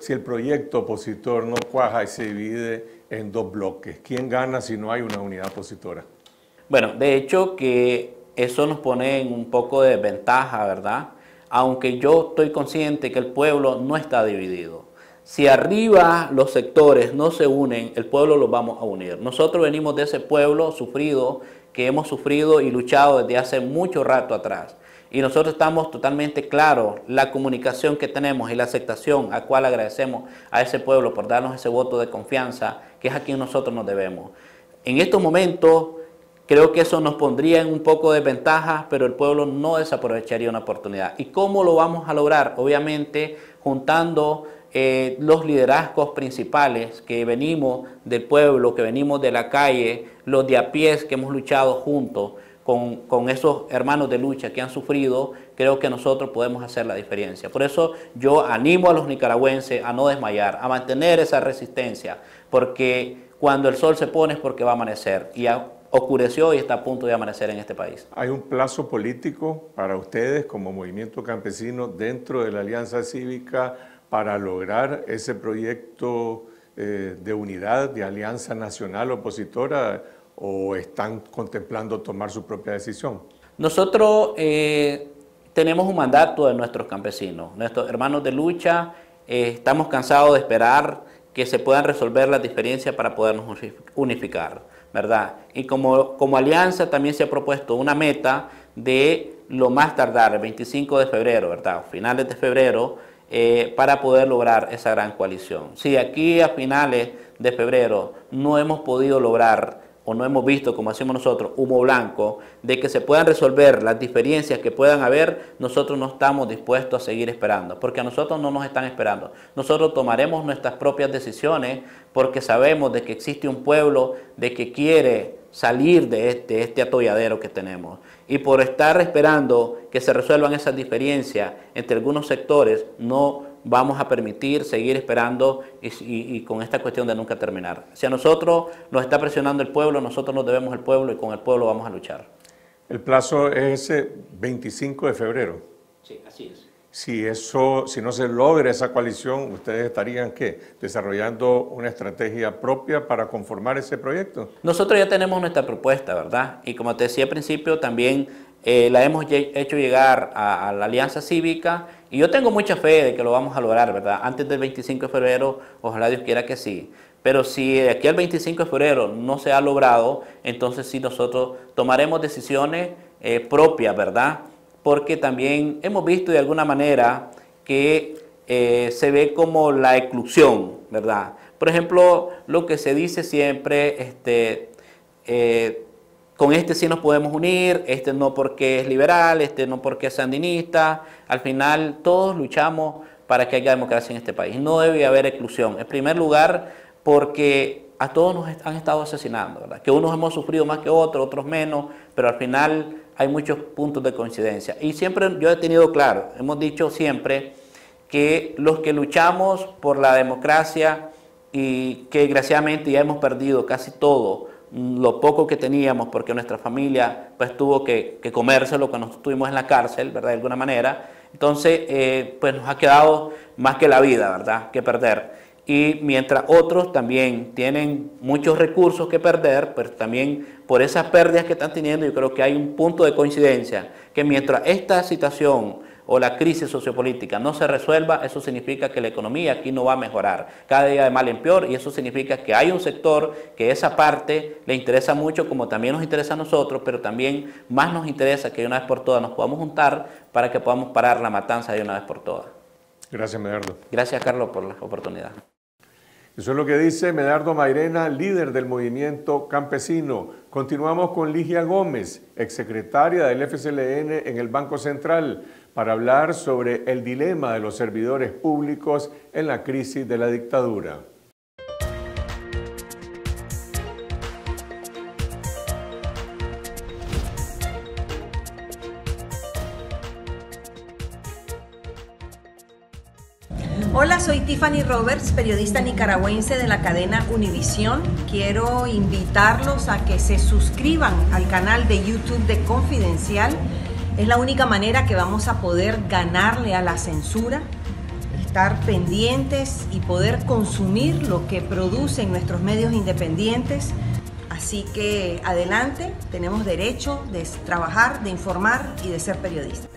si el proyecto opositor no cuaja y se divide en dos bloques? ¿Quién gana si no hay una unidad opositora? Bueno, de hecho que eso nos pone en un poco de desventaja, ¿verdad? Aunque yo estoy consciente que el pueblo no está dividido. Si arriba los sectores no se unen, el pueblo los vamos a unir. Nosotros venimos de ese pueblo sufrido, que hemos sufrido y luchado desde hace mucho rato atrás. Y nosotros estamos totalmente claros, la comunicación que tenemos y la aceptación a cual agradecemos a ese pueblo por darnos ese voto de confianza, que es a quien nosotros nos debemos. En estos momentos creo que eso nos pondría en un poco de ventaja, pero el pueblo no desaprovecharía una oportunidad. ¿Y cómo lo vamos a lograr? Obviamente juntando Eh, los liderazgos principales que venimos del pueblo, que venimos de la calle, los de a pies que hemos luchado juntos con, con esos hermanos de lucha que han sufrido, creo que nosotros podemos hacer la diferencia. Por eso yo animo a los nicaragüenses a no desmayar, a mantener esa resistencia, porque cuando el sol se pone es porque va a amanecer, y a, oscureció y está a punto de amanecer en este país. ¿Hay un plazo político para ustedes como movimiento campesino dentro de la Alianza Cívica para lograr ese proyecto eh, de unidad, de alianza nacional opositora, o están contemplando tomar su propia decisión? Nosotros eh, tenemos un mandato de nuestros campesinos, nuestros hermanos de lucha, eh, estamos cansados de esperar que se puedan resolver las diferencias para podernos unificar, ¿verdad? Y como, como alianza también se ha propuesto una meta de lo más tardar, el veinticinco de febrero, ¿verdad? Finales de febrero, Eh, para poder lograr esa gran coalición. Si aquí a finales de febrero no hemos podido lograr o no hemos visto, como hacemos nosotros, humo blanco, de que se puedan resolver las diferencias que puedan haber, nosotros no estamos dispuestos a seguir esperando, porque a nosotros no nos están esperando. Nosotros tomaremos nuestras propias decisiones porque sabemos de que existe un pueblo de que quiere salir de este, este atolladero que tenemos. Y por estar esperando que se resuelvan esas diferencias entre algunos sectores, no vamos a permitir seguir esperando y, y, y con esta cuestión de nunca terminar. Si a nosotros nos está presionando el pueblo, nosotros nos debemos al pueblo y con el pueblo vamos a luchar. El plazo es ese veinticinco de febrero. Sí, así es. Si, eso, si no se logra esa coalición, ¿ustedes estarían qué? ¿Desarrollando una estrategia propia para conformar ese proyecto? Nosotros ya tenemos nuestra propuesta, ¿verdad? Y como te decía al principio, también eh, la hemos hecho llegar a, a la Alianza Cívica y yo tengo mucha fe de que lo vamos a lograr, ¿verdad? Antes del veinticinco de febrero, ojalá Dios quiera que sí. Pero si de aquí al veinticinco de febrero no se ha logrado, entonces sí nosotros tomaremos decisiones eh, propias, ¿verdad? Porque también hemos visto de alguna manera que eh, se ve como la exclusión, ¿verdad? Por ejemplo, lo que se dice siempre, este, eh, con este sí nos podemos unir, este no porque es liberal, este no porque es sandinista. Al final todos luchamos para que haya democracia en este país. No debe haber exclusión. En primer lugar, porque a todos nos han estado asesinando, ¿verdad? Que unos hemos sufrido más que otros, otros menos, pero al final hay muchos puntos de coincidencia. Y siempre yo he tenido claro, hemos dicho siempre que los que luchamos por la democracia y que desgraciadamente ya hemos perdido casi todo lo poco que teníamos, porque nuestra familia pues tuvo que, que comérselo cuando estuvimos en la cárcel, ¿verdad?, de alguna manera. Entonces, eh, pues nos ha quedado más que la vida, ¿verdad?, que perder. Y mientras otros también tienen muchos recursos que perder, pues también por esas pérdidas que están teniendo, yo creo que hay un punto de coincidencia, que mientras esta situación o la crisis sociopolítica no se resuelva, eso significa que la economía aquí no va a mejorar, cada día de mal en peor, y eso significa que hay un sector que esa parte le interesa mucho, como también nos interesa a nosotros, pero también más nos interesa que de una vez por todas nos podamos juntar para que podamos parar la matanza de una vez por todas. Gracias, Medardo. Gracias, Carlos, por la oportunidad. Eso es lo que dice Medardo Mairena, líder del movimiento campesino. Continuamos con Ligia Gómez, exsecretaria del F S L N en el Banco Central, para hablar sobre el dilema de los servidores públicos en la crisis de la dictadura. Hola, soy Tiffany Roberts, periodista nicaragüense de la cadena Univisión. Quiero invitarlos a que se suscriban al canal de YouTube de Confidencial. Es la única manera que vamos a poder ganarle a la censura, estar pendientes y poder consumir lo que producen nuestros medios independientes. Así que adelante, tenemos derecho de trabajar, de informar y de ser periodistas.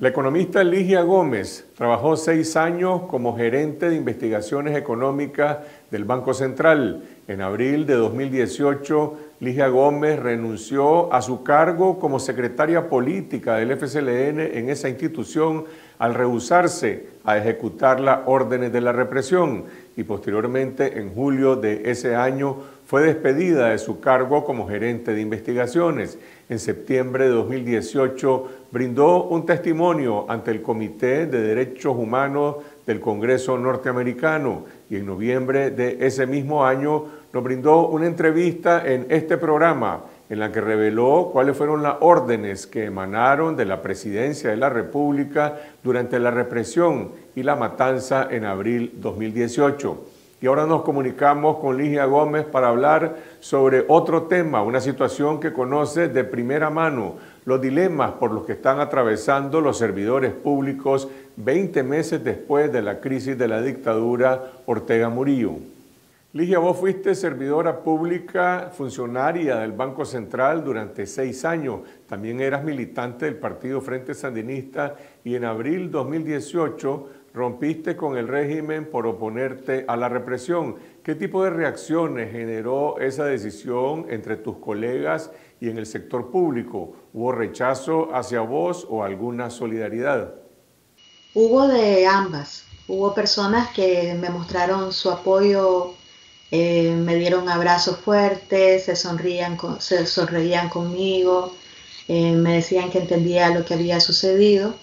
La economista Ligia Gómez trabajó seis años como gerente de investigaciones económicas del Banco Central. En abril de dos mil dieciocho, Ligia Gómez renunció a su cargo como secretaria política del F S L N en esa institución al rehusarse a ejecutar las órdenes de la represión, y posteriormente, en julio de ese año, fue despedida de su cargo como gerente de investigaciones. En septiembre de dos mil dieciocho brindó un testimonio ante el Comité de Derechos Humanos del Congreso norteamericano, y en noviembre de ese mismo año nos brindó una entrevista en este programa en la que reveló cuáles fueron las órdenes que emanaron de la Presidencia de la República durante la represión y la matanza en abril de dos mil dieciocho. Y ahora nos comunicamos con Ligia Gómez para hablar sobre otro tema, una situación que conoce de primera mano, los dilemas por los que están atravesando los servidores públicos veinte meses después de la crisis de la dictadura Ortega Murillo. Ligia, vos fuiste servidora pública, funcionaria del Banco Central durante seis años. También eras militante del Partido Frente Sandinista y en abril de dos mil dieciocho... rompiste con el régimen por oponerte a la represión. ¿Qué tipo de reacciones generó esa decisión entre tus colegas y en el sector público? ¿Hubo rechazo hacia vos o alguna solidaridad? Hubo de ambas. Hubo personas que me mostraron su apoyo, eh, me dieron abrazos fuertes, se, sonrían con, se sonreían conmigo, eh, me decían que entendía lo que había sucedido.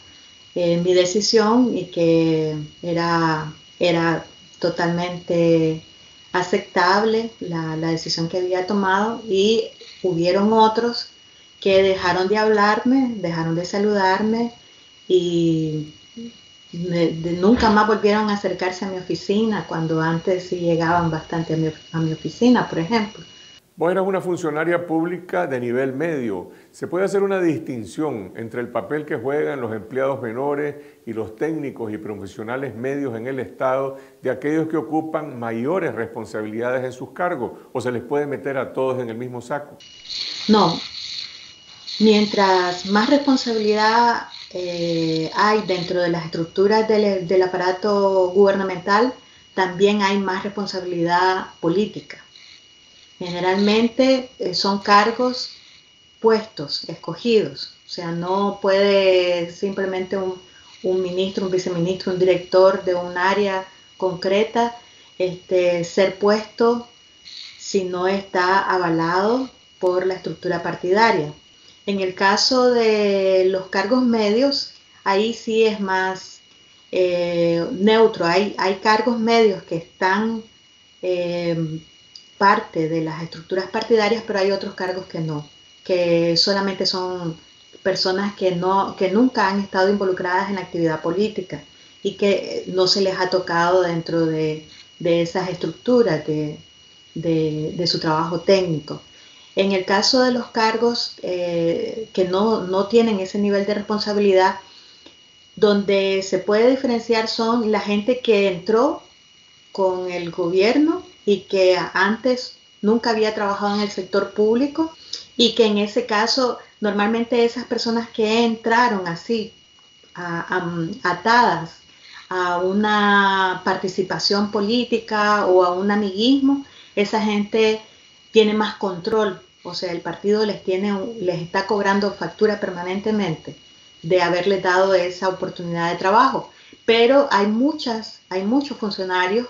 Eh, mi decisión y que era, era totalmente aceptable la, la decisión que había tomado, y hubieron otros que dejaron de hablarme, dejaron de saludarme y me, de, nunca más volvieron a acercarse a mi oficina, cuando antes sí llegaban bastante a mi, a mi oficina, por ejemplo. Vos eras una funcionaria pública de nivel medio. ¿Se puede hacer una distinción entre el papel que juegan los empleados menores y los técnicos y profesionales medios en el Estado de aquellos que ocupan mayores responsabilidades en sus cargos? ¿O se les puede meter a todos en el mismo saco? No. Mientras más responsabilidad eh, hay dentro de las estructuras del, del aparato gubernamental, también hay más responsabilidad política. Generalmente son cargos puestos, escogidos, o sea, no puede simplemente un, un ministro, un viceministro, un director de un área concreta este, ser puesto si no está avalado por la estructura partidaria. En el caso de los cargos medios, ahí sí es más eh, neutro, hay, hay cargos medios que están... Eh, parte de las estructuras partidarias, pero hay otros cargos que no, que solamente son personas que, no, que nunca han estado involucradas en la actividad política, y que no se les ha tocado dentro de, de esas estructuras de, de, de su trabajo técnico. En el caso de los cargos eh, que no, no tienen ese nivel de responsabilidad, donde se puede diferenciar son la gente que entró con el gobierno y que antes nunca había trabajado en el sector público, y que en ese caso normalmente esas personas que entraron así, a, a, atadas a una participación política o a un amiguismo, esa gente tiene más control, o sea, el partido les, tiene, les está cobrando factura permanentemente de haberles dado esa oportunidad de trabajo. Pero hay, muchas, hay muchos funcionarios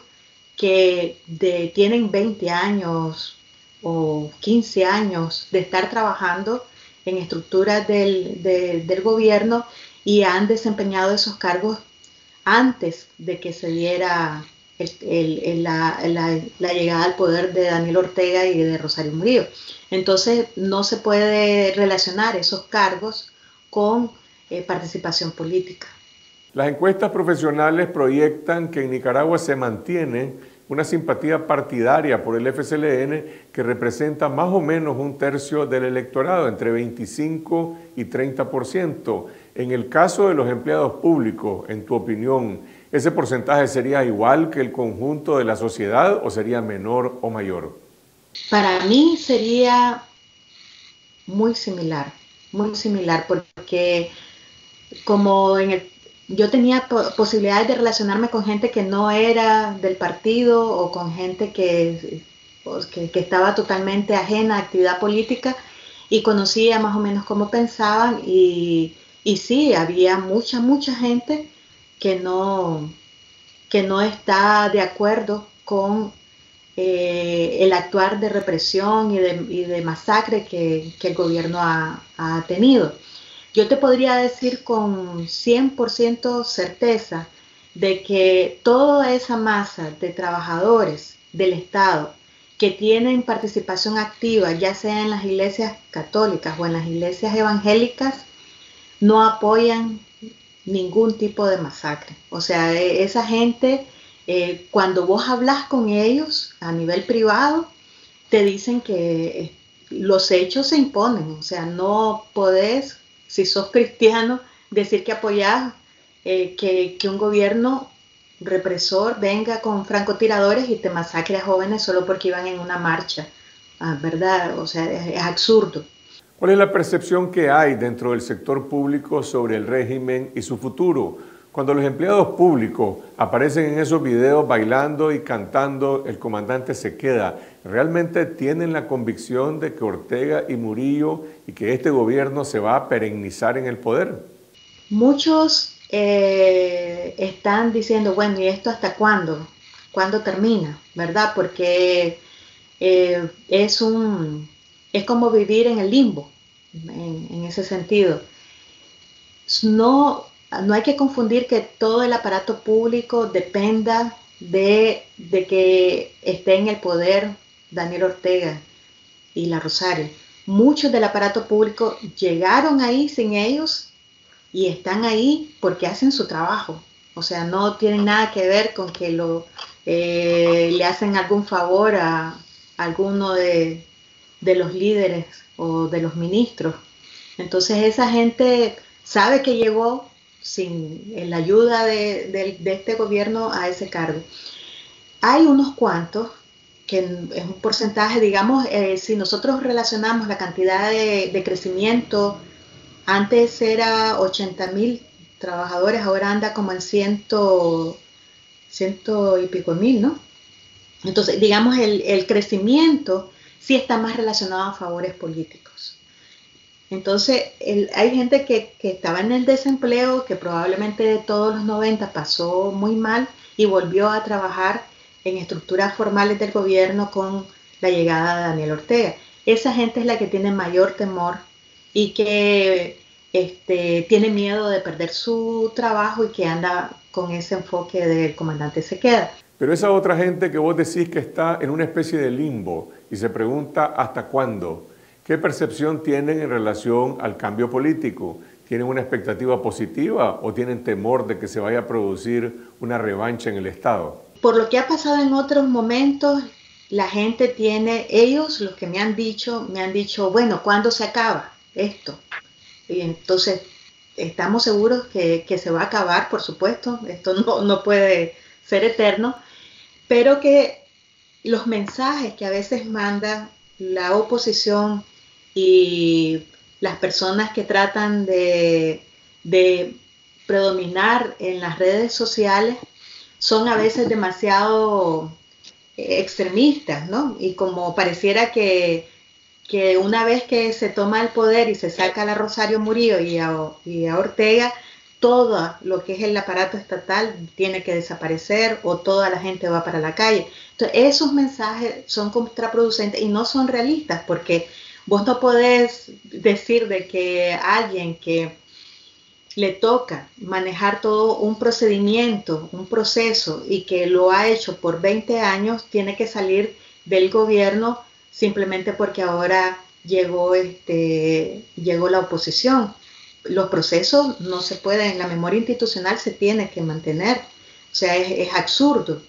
que de, tienen veinte años o quince años de estar trabajando en estructuras del, de, del gobierno y han desempeñado esos cargos antes de que se diera El, el, el, la, la, la llegada al poder de Daniel Ortega y de Rosario Murillo. Entonces no se puede relacionar esos cargos con eh, participación política. Las encuestas profesionales proyectan que en Nicaragua se mantiene una simpatía partidaria por el F S L N que representa más o menos un tercio del electorado, entre veinticinco y treinta por ciento. En el caso de los empleados públicos, en tu opinión, ¿ese porcentaje sería igual que el conjunto de la sociedad o sería menor o mayor? Para mí sería muy similar, muy similar, porque como en el, yo tenía posibilidades de relacionarme con gente que no era del partido o con gente que, que, que estaba totalmente ajena a actividad política, y conocía más o menos cómo pensaban, y, y sí, había mucha, mucha gente que no, que no está de acuerdo con eh, el actuar de represión y de, y de masacre que, que el gobierno ha, ha tenido. Yo te podría decir con cien por ciento certeza de que toda esa masa de trabajadores del Estado que tienen participación activa, ya sea en las iglesias católicas o en las iglesias evangélicas, no apoyan ningún tipo de masacre. O sea, esa gente, eh, cuando vos hablas con ellos a nivel privado, te dicen que los hechos se imponen. O sea, no podés, si sos cristiano, decir que apoyás eh, que, que un gobierno represor venga con francotiradores y te masacre a jóvenes solo porque iban en una marcha, ah, ¿verdad? O sea, es, es absurdo. ¿Cuál es la percepción que hay dentro del sector público sobre el régimen y su futuro? Cuando los empleados públicos aparecen en esos videos bailando y cantando "El comandante se queda", ¿realmente tienen la convicción de que Ortega y Murillo y que este gobierno se va a perennizar en el poder? Muchos eh, están diciendo, bueno, ¿y esto hasta cuándo? ¿Cuándo termina? ¿Verdad? Porque eh, es un... Es como vivir en el limbo, en, en ese sentido. No, no hay que confundir que todo el aparato público dependa de, de que esté en el poder Daniel Ortega y la Rosario. Muchos del aparato público llegaron ahí sin ellos y están ahí porque hacen su trabajo. O sea, no tienen nada que ver con que lo, eh, le hacen algún favor a, a alguno de... de los líderes o de los ministros. Entonces esa gente sabe que llegó sin la ayuda de, de, de este gobierno a ese cargo. Hay unos cuantos, que es un porcentaje, digamos, eh, si nosotros relacionamos la cantidad de, de crecimiento, antes era ochenta mil trabajadores, ahora anda como en ciento, ciento y pico mil, ¿no? Entonces, digamos, el, el crecimiento sí está más relacionado a favores políticos. Entonces, el, hay gente que, que estaba en el desempleo, que probablemente de todos los noventa pasó muy mal y volvió a trabajar en estructuras formales del gobierno con la llegada de Daniel Ortega. Esa gente es la que tiene mayor temor y que este, tiene miedo de perder su trabajo y que anda con ese enfoque del comandante se queda. Pero esa otra gente que vos decís que está en una especie de limbo y se pregunta hasta cuándo, ¿qué percepción tienen en relación al cambio político? ¿Tienen una expectativa positiva o tienen temor de que se vaya a producir una revancha en el Estado? Por lo que ha pasado en otros momentos, la gente tiene, ellos, los que me han dicho, me han dicho, bueno, ¿cuándo se acaba esto? Y entonces, estamos seguros que, que se va a acabar, por supuesto, esto no, no puede ser eterno, pero que los mensajes que a veces manda la oposición y las personas que tratan de, de predominar en las redes sociales son a veces demasiado extremistas, ¿no? Y como pareciera que, que una vez que se toma el poder y se saca a Rosario Murillo y a, y a Ortega, todo lo que es el aparato estatal tiene que desaparecer o toda la gente va para la calle. Entonces, esos mensajes son contraproducentes y no son realistas, porque vos no podés decir de que alguien que le toca manejar todo un procedimiento, un proceso, y que lo ha hecho por veinte años, tiene que salir del gobierno simplemente porque ahora llegó, este, llegó la oposición. Los procesos no se pueden, la memoria institucional se tiene que mantener. O sea, es, es absurdo.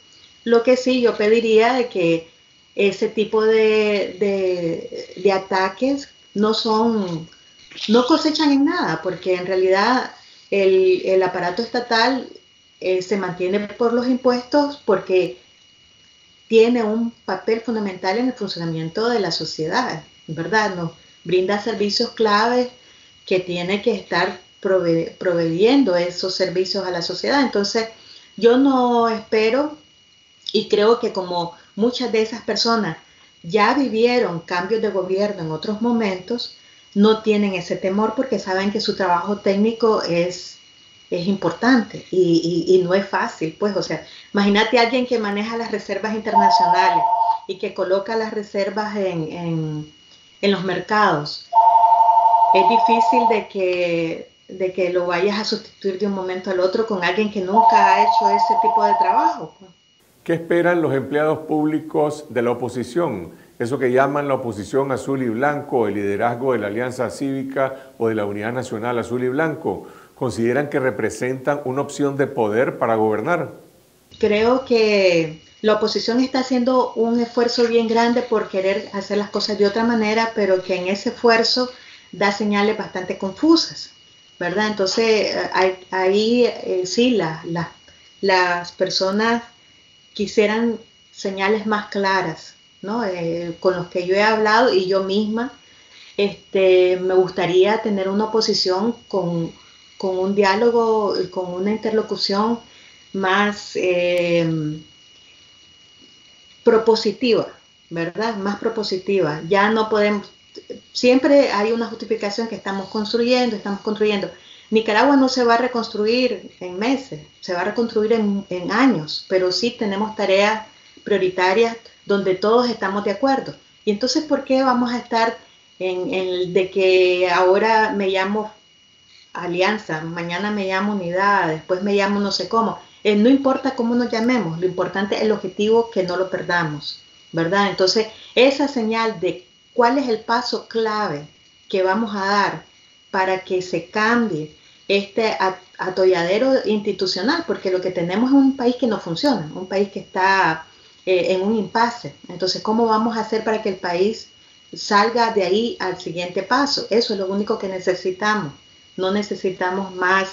Lo que sí yo pediría de que ese tipo de, de, de ataques no son, no cosechan en nada, porque en realidad el, el aparato estatal eh, se mantiene por los impuestos, porque tiene un papel fundamental en el funcionamiento de la sociedad, ¿verdad? Nos brinda servicios claves que tiene que estar prove proveyendo esos servicios a la sociedad. Entonces, yo no espero, y creo que como muchas de esas personas ya vivieron cambios de gobierno en otros momentos, no tienen ese temor porque saben que su trabajo técnico es, es importante y, y, y no es fácil. Pues, o sea, imagínate a alguien que maneja las reservas internacionales y que coloca las reservas en, en, en los mercados. Es difícil de que, de que lo vayas a sustituir de un momento al otro con alguien que nunca ha hecho ese tipo de trabajo. ¿Qué esperan los empleados públicos de la oposición? Eso que llaman la oposición azul y blanco, el liderazgo de la Alianza Cívica o de la Unidad Nacional Azul y Blanco, ¿consideran que representan una opción de poder para gobernar? Creo que la oposición está haciendo un esfuerzo bien grande por querer hacer las cosas de otra manera, pero que en ese esfuerzo da señales bastante confusas, ¿verdad? Entonces, ahí eh, sí la, la, las personas quisieran señales más claras, ¿no? Eh, con los que yo he hablado y yo misma, este, me gustaría tener una oposición con, con un diálogo, con una interlocución más eh, propositiva, ¿verdad? Más propositiva. Ya no podemos, siempre hay una justificación que estamos construyendo, estamos construyendo. Nicaragua no se va a reconstruir en meses, se va a reconstruir en, en años, pero sí tenemos tareas prioritarias donde todos estamos de acuerdo. Y entonces, ¿por qué vamos a estar en el de que ahora me llamo Alianza, mañana me llamo Unidad, después me llamo no sé cómo? Eh, no importa cómo nos llamemos, lo importante es el objetivo, que no lo perdamos, ¿verdad? Entonces, esa señal de cuál es el paso clave que vamos a dar para que se cambie este atolladero institucional, porque lo que tenemos es un país que no funciona, un país que está eh, en un impasse. Entonces, ¿cómo vamos a hacer para que el país salga de ahí al siguiente paso? Eso es lo único que necesitamos, no necesitamos más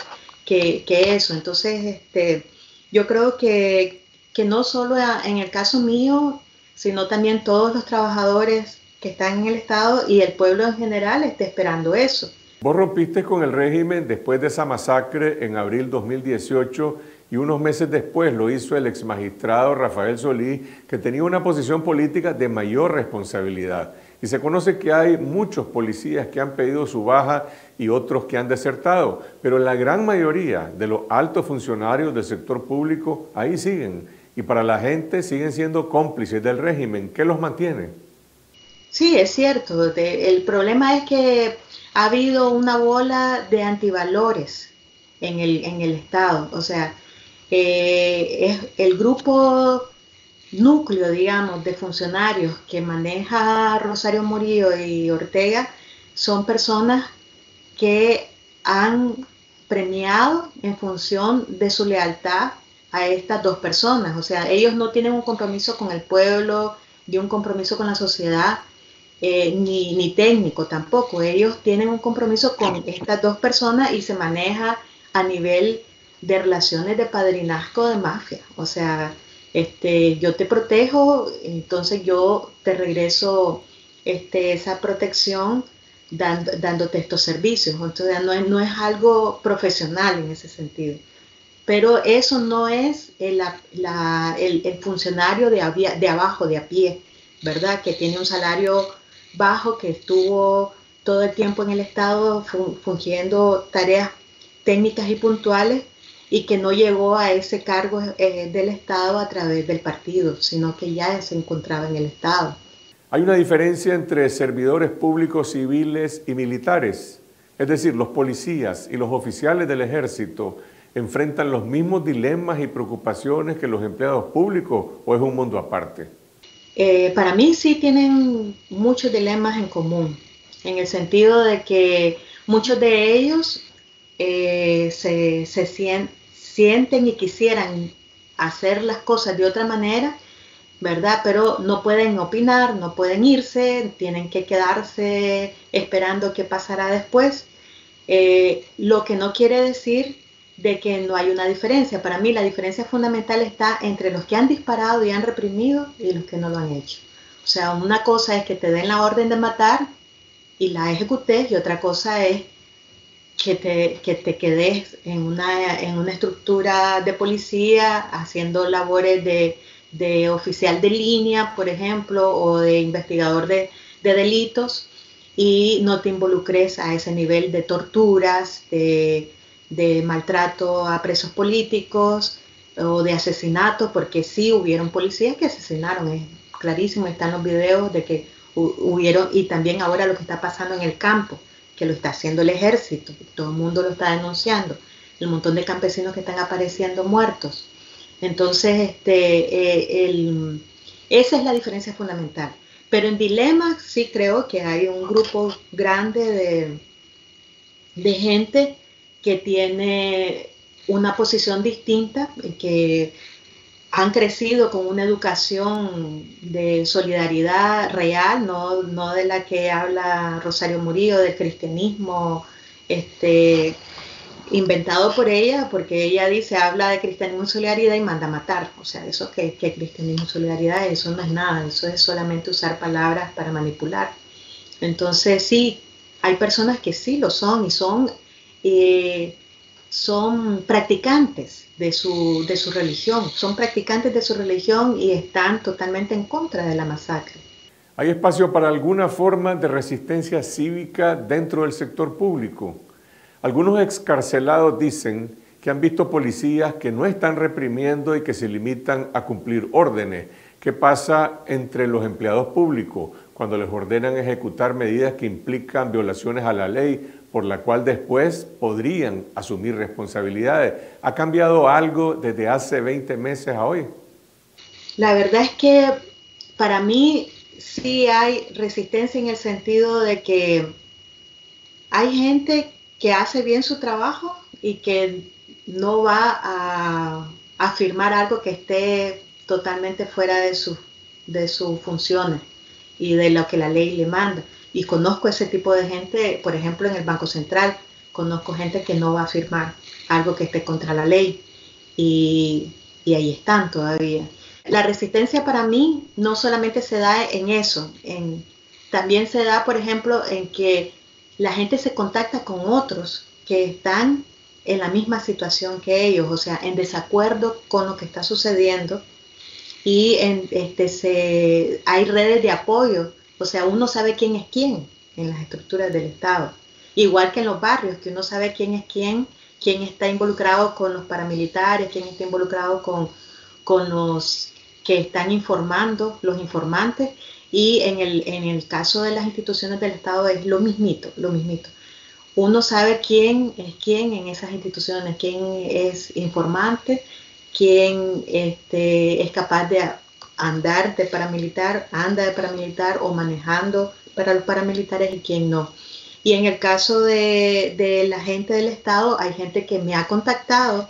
que, que eso. Entonces, este, yo creo que, que no solo en el caso mío, sino también todos los trabajadores que están en el Estado y el pueblo en general está esperando eso. Vos rompiste con el régimen después de esa masacre en abril dos mil dieciocho y unos meses después lo hizo el exmagistrado Rafael Solís, que tenía una posición política de mayor responsabilidad. Y se conoce que hay muchos policías que han pedido su baja y otros que han desertado, pero la gran mayoría de los altos funcionarios del sector público ahí siguen, y para la gente siguen siendo cómplices del régimen. ¿Qué los mantiene? Sí, es cierto. El problema es que ha habido una bola de antivalores en el, en el Estado. O sea, eh, es el grupo núcleo, digamos, de funcionarios que maneja Rosario Murillo y Ortega, son personas que han premiado en función de su lealtad a estas dos personas. O sea, ellos no tienen un compromiso con el pueblo, ni un compromiso con la sociedad, eh, ni, ni técnico tampoco. Ellos tienen un compromiso con estas dos personas y se maneja a nivel de relaciones de padrinazgo de mafia. O sea, este, yo te protejo, entonces yo te regreso este, esa protección dando, dándote estos servicios. Entonces, no es, no es algo profesional en ese sentido. Pero eso no es el, la, el, el funcionario de, de abajo, de a pie, ¿verdad? Que tiene un salario bajo, que estuvo todo el tiempo en el Estado fungiendo tareas técnicas y puntuales y que no llegó a ese cargo eh, del Estado a través del partido, sino que ya se encontraba en el Estado. Hay una diferencia entre servidores públicos civiles y militares, es decir, los policías y los oficiales del ejército enfrentan los mismos dilemas y preocupaciones que los empleados públicos, ¿o es un mundo aparte? Eh, para mí sí tienen muchos dilemas en común, en el sentido de que muchos de ellos eh, se, se sien, sienten y quisieran hacer las cosas de otra manera, ¿verdad? Pero no pueden opinar, no pueden irse, tienen que quedarse esperando qué pasará después, eh, lo que no quiere decir de que no hay una diferencia. Para mí la diferencia fundamental está entre los que han disparado y han reprimido y los que no lo han hecho. O sea, una cosa es que te den la orden de matar y la ejecutes, y otra cosa es que te, que te quedes en una, en una estructura de policía haciendo labores de, de oficial de línea, por ejemplo, o de investigador de, de delitos, y no te involucres a ese nivel de torturas, de... de maltrato a presos políticos o de asesinatos, porque sí hubieron policías que asesinaron, es clarísimo, están los videos de que hubieron, y también ahora lo que está pasando en el campo, que lo está haciendo el ejército, todo el mundo lo está denunciando, el montón de campesinos que están apareciendo muertos. Entonces, este, eh, el, esa es la diferencia fundamental. Pero en dilemas sí creo que hay un grupo grande de, de gente que tiene una posición distinta, que han crecido con una educación de solidaridad real, no, no de la que habla Rosario Murillo, del cristianismo este, inventado por ella, porque ella dice, habla de cristianismo y solidaridad y manda a matar. O sea, eso que, que cristianismo y solidaridad, eso no es nada, eso es solamente usar palabras para manipular. Entonces sí, hay personas que sí lo son y son... Eh, son practicantes de su, de su religión, son practicantes de su religión y están totalmente en contra de la masacre. ¿Hay espacio para alguna forma de resistencia cívica dentro del sector público? Algunos excarcelados dicen que han visto policías que no están reprimiendo y que se limitan a cumplir órdenes. ¿Qué pasa entre los empleados públicos cuando les ordenan ejecutar medidas que implican violaciones a la ley, por la cual después podrían asumir responsabilidades? ¿Ha cambiado algo desde hace veinte meses a hoy? La verdad es que para mí sí hay resistencia en el sentido de que hay gente que hace bien su trabajo y que no va a afirmar algo que esté totalmente fuera de, su, de sus funciones y de lo que la ley le manda. Y conozco ese tipo de gente, por ejemplo, en el Banco Central, conozco gente que no va a firmar algo que esté contra la ley. Y, y ahí están todavía. La resistencia para mí no solamente se da en eso, en, también se da, por ejemplo, en que la gente se contacta con otros que están en la misma situación que ellos, o sea, en desacuerdo con lo que está sucediendo. Y en, este, se, hay redes de apoyo. O sea, uno sabe quién es quién en las estructuras del Estado. Igual que en los barrios, que uno sabe quién es quién, quién está involucrado con los paramilitares, quién está involucrado con, con los que están informando, los informantes. Y en el, en el caso de las instituciones del Estado es lo mismito, lo mismito. Uno sabe quién es quién en esas instituciones, quién es informante, quién este, es capaz de... andar de paramilitar, anda de paramilitar o manejando para los paramilitares y quien no. Y en el caso de, de la gente del Estado, hay gente que me ha contactado,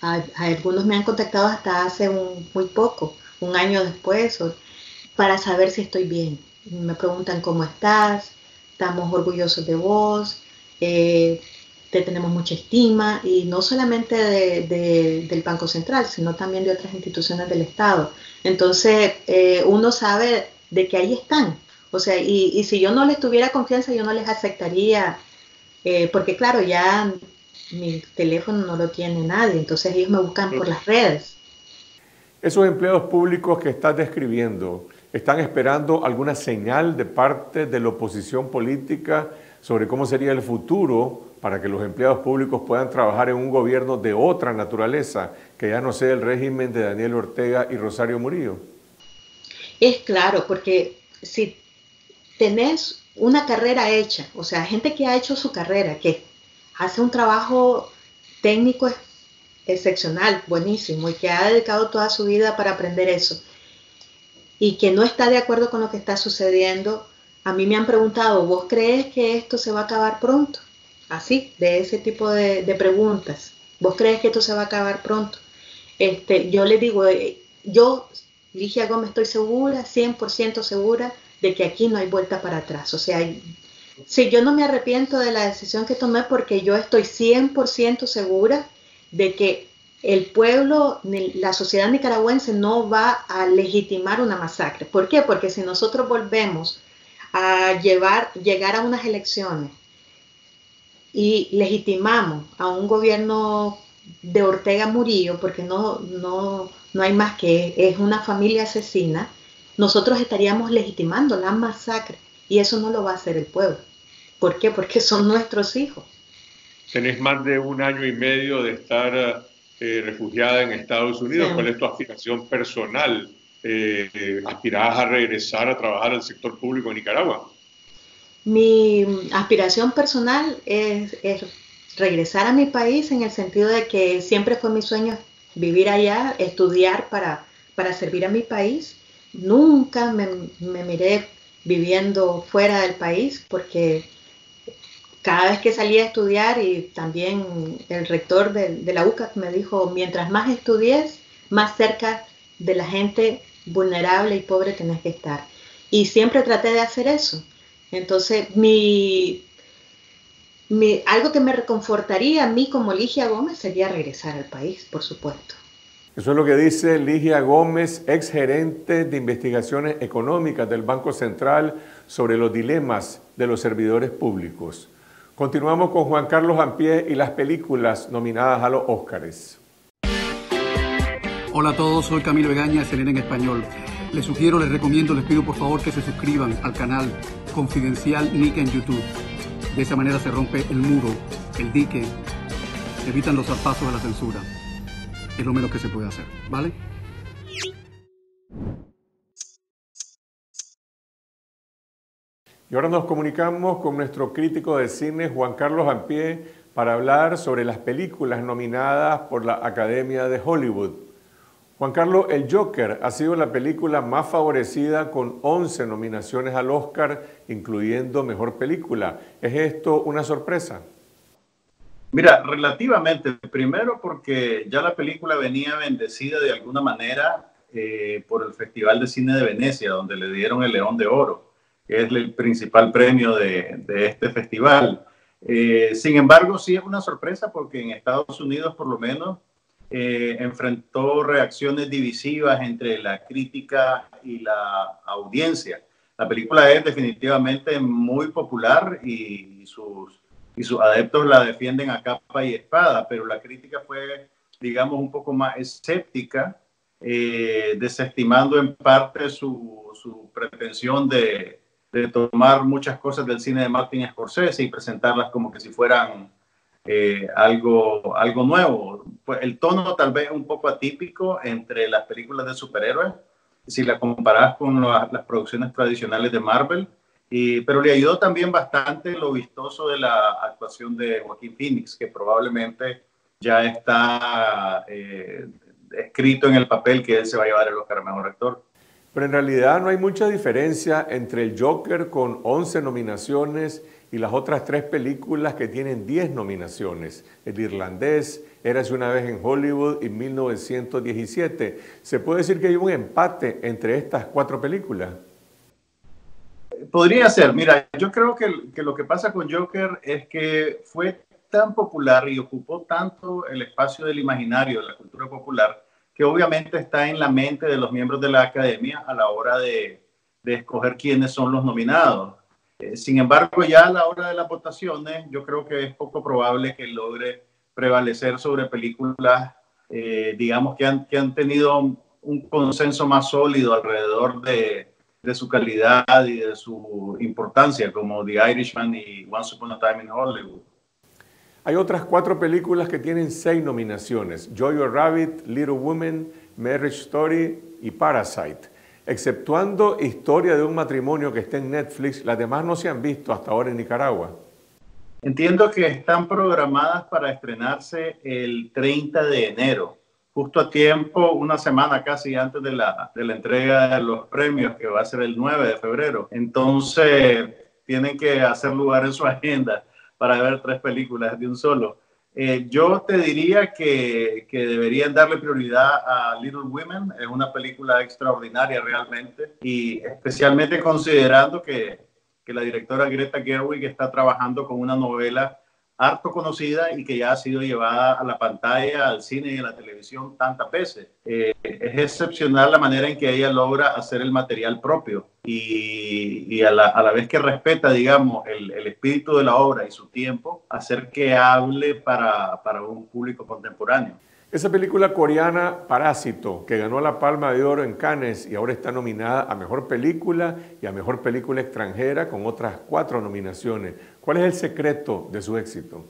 a, a algunos me han contactado hasta hace un, muy poco, un año después, o, para saber si estoy bien. Me preguntan cómo estás, estamos orgullosos de vos, eh, te tenemos mucha estima, y no solamente de, de, del Banco Central, sino también de otras instituciones del Estado. Entonces, eh, uno sabe de que ahí están. O sea, y, y si yo no les tuviera confianza, yo no les aceptaría, eh, porque claro, ya mi teléfono no lo tiene nadie, entonces ellos me buscan por las redes. Esos empleados públicos que estás describiendo, ¿están esperando alguna señal de parte de la oposición política sobre cómo sería el futuro para que los empleados públicos puedan trabajar en un gobierno de otra naturaleza, que ya no sea el régimen de Daniel Ortega y Rosario Murillo? Es claro, porque si tenés una carrera hecha, o sea, gente que ha hecho su carrera, que hace un trabajo técnico excepcional, buenísimo, y que ha dedicado toda su vida para aprender eso, y que no está de acuerdo con lo que está sucediendo, a mí me han preguntado, ¿vos crees que esto se va a acabar pronto? Así, de ese tipo de, de preguntas. ¿Vos crees que esto se va a acabar pronto? Este, yo les digo, yo, Ligia Gómez, estoy segura, cien por ciento segura, de que aquí no hay vuelta para atrás. O sea, sí, yo no me arrepiento de la decisión que tomé, porque yo estoy cien por ciento segura de que el pueblo, la sociedad nicaragüense no va a legitimar una masacre. ¿Por qué? Porque si nosotros volvemos a llevar, llegar a unas elecciones y legitimamos a un gobierno de Ortega Murillo, porque no, no, no hay más que es una familia asesina, nosotros estaríamos legitimando la masacre, y eso no lo va a hacer el pueblo. ¿Por qué? Porque son nuestros hijos. Tenés más de un año y medio de estar eh, refugiada en Estados Unidos. Sí. ¿Cuál es tu aspiración personal? Eh, eh, ¿Aspirás a regresar a trabajar al sector público en Nicaragua? Mi aspiración personal es, es regresar a mi país, en el sentido de que siempre fue mi sueño vivir allá, estudiar para, para servir a mi país. Nunca me, me miré viviendo fuera del país, porque cada vez que salía a estudiar, y también el rector de, de la U C A me dijo, mientras más estudies, más cerca de la gente vulnerable y pobre tenés que estar. Y siempre traté de hacer eso. Entonces, mi, mi, algo que me reconfortaría a mí como Ligia Gómez sería regresar al país, por supuesto. Eso es lo que dice Ligia Gómez, ex gerente de investigaciones económicas del Banco Central, sobre los dilemas de los servidores públicos. Continuamos con Juan Carlos Ampié y las películas nominadas a los Óscares. Hola a todos, soy Camilo Egaña, C N N en Español. Les sugiero, les recomiendo, les pido por favor que se suscriban al canal Confidencial Nica en YouTube. De esa manera se rompe el muro, el dique, se evitan los zarpazos de la censura. Es lo menos que se puede hacer, ¿vale? Y ahora nos comunicamos con nuestro crítico de cine, Juan Carlos Ampié, para hablar sobre las películas nominadas por la Academia de Hollywood. Juan Carlos, el Joker ha sido la película más favorecida, con once nominaciones al Oscar, incluyendo Mejor Película. ¿Es esto una sorpresa? Mira, relativamente, primero porque ya la película venía bendecida de alguna manera eh, por el Festival de Cine de Venecia, donde le dieron el León de Oro, que es el principal premio de, de este festival. Eh, sin embargo, sí es una sorpresa porque en Estados Unidos, por lo menos, eh, enfrentó reacciones divisivas entre la crítica y la audiencia. La película es definitivamente muy popular y, y sus... y sus adeptos la defienden a capa y espada, pero la crítica fue, digamos, un poco más escéptica, eh, desestimando en parte su, su pretensión de, de tomar muchas cosas del cine de Martin Scorsese y presentarlas como que si fueran eh, algo, algo nuevo. Pues el tono tal vez un poco atípico entre las películas de superhéroes, si la comparás con la, las producciones tradicionales de Marvel. Y, pero le ayudó también bastante lo vistoso de la actuación de Joaquín Phoenix, que probablemente ya está eh, escrito en el papel que él se va a llevar el Oscar a Mejor Actor. Pero en realidad no hay mucha diferencia entre el Joker con once nominaciones y las otras tres películas que tienen diez nominaciones. El irlandés, Érase una vez en Hollywood y mil novecientos diecisiete. ¿Se puede decir que hay un empate entre estas cuatro películas? Podría ser. Mira, yo creo que, que lo que pasa con Joker es que fue tan popular y ocupó tanto el espacio del imaginario, de la cultura popular, que obviamente está en la mente de los miembros de la academia a la hora de, de escoger quiénes son los nominados. Eh, sin embargo, ya a la hora de las votaciones, yo creo que es poco probable que logre prevalecer sobre películas, eh, digamos, que han, que han tenido un consenso más sólido alrededor de, de su calidad y de su importancia, como The Irishman y Once Upon a Time in Hollywood. Hay otras cuatro películas que tienen seis nominaciones: Jojo Rabbit, Little Women, Marriage Story y Parasite. Exceptuando Historia de un matrimonio, que está en Netflix, las demás no se han visto hasta ahora en Nicaragua. Entiendo que están programadas para estrenarse el treinta de enero, justo a tiempo, una semana casi antes de la, de la entrega de los premios, que va a ser el nueve de febrero. Entonces, tienen que hacer lugar en su agenda para ver tres películas de un solo. Eh, yo te diría que, que deberían darle prioridad a Little Women. Es una película extraordinaria realmente, y especialmente considerando que, que la directora Greta Gerwig está trabajando con una novela harto conocida y que ya ha sido llevada a la pantalla, al cine y a la televisión tantas veces. Eh, es excepcional la manera en que ella logra hacer el material propio y, y a, la, a la vez que respeta, digamos, el, el espíritu de la obra y su tiempo, hacer que hable para, para un público contemporáneo. Esa película coreana, Parásito, que ganó la Palma de Oro en Cannes y ahora está nominada a Mejor Película y a Mejor Película Extranjera, con otras cuatro nominaciones. ¿Cuál es el secreto de su éxito?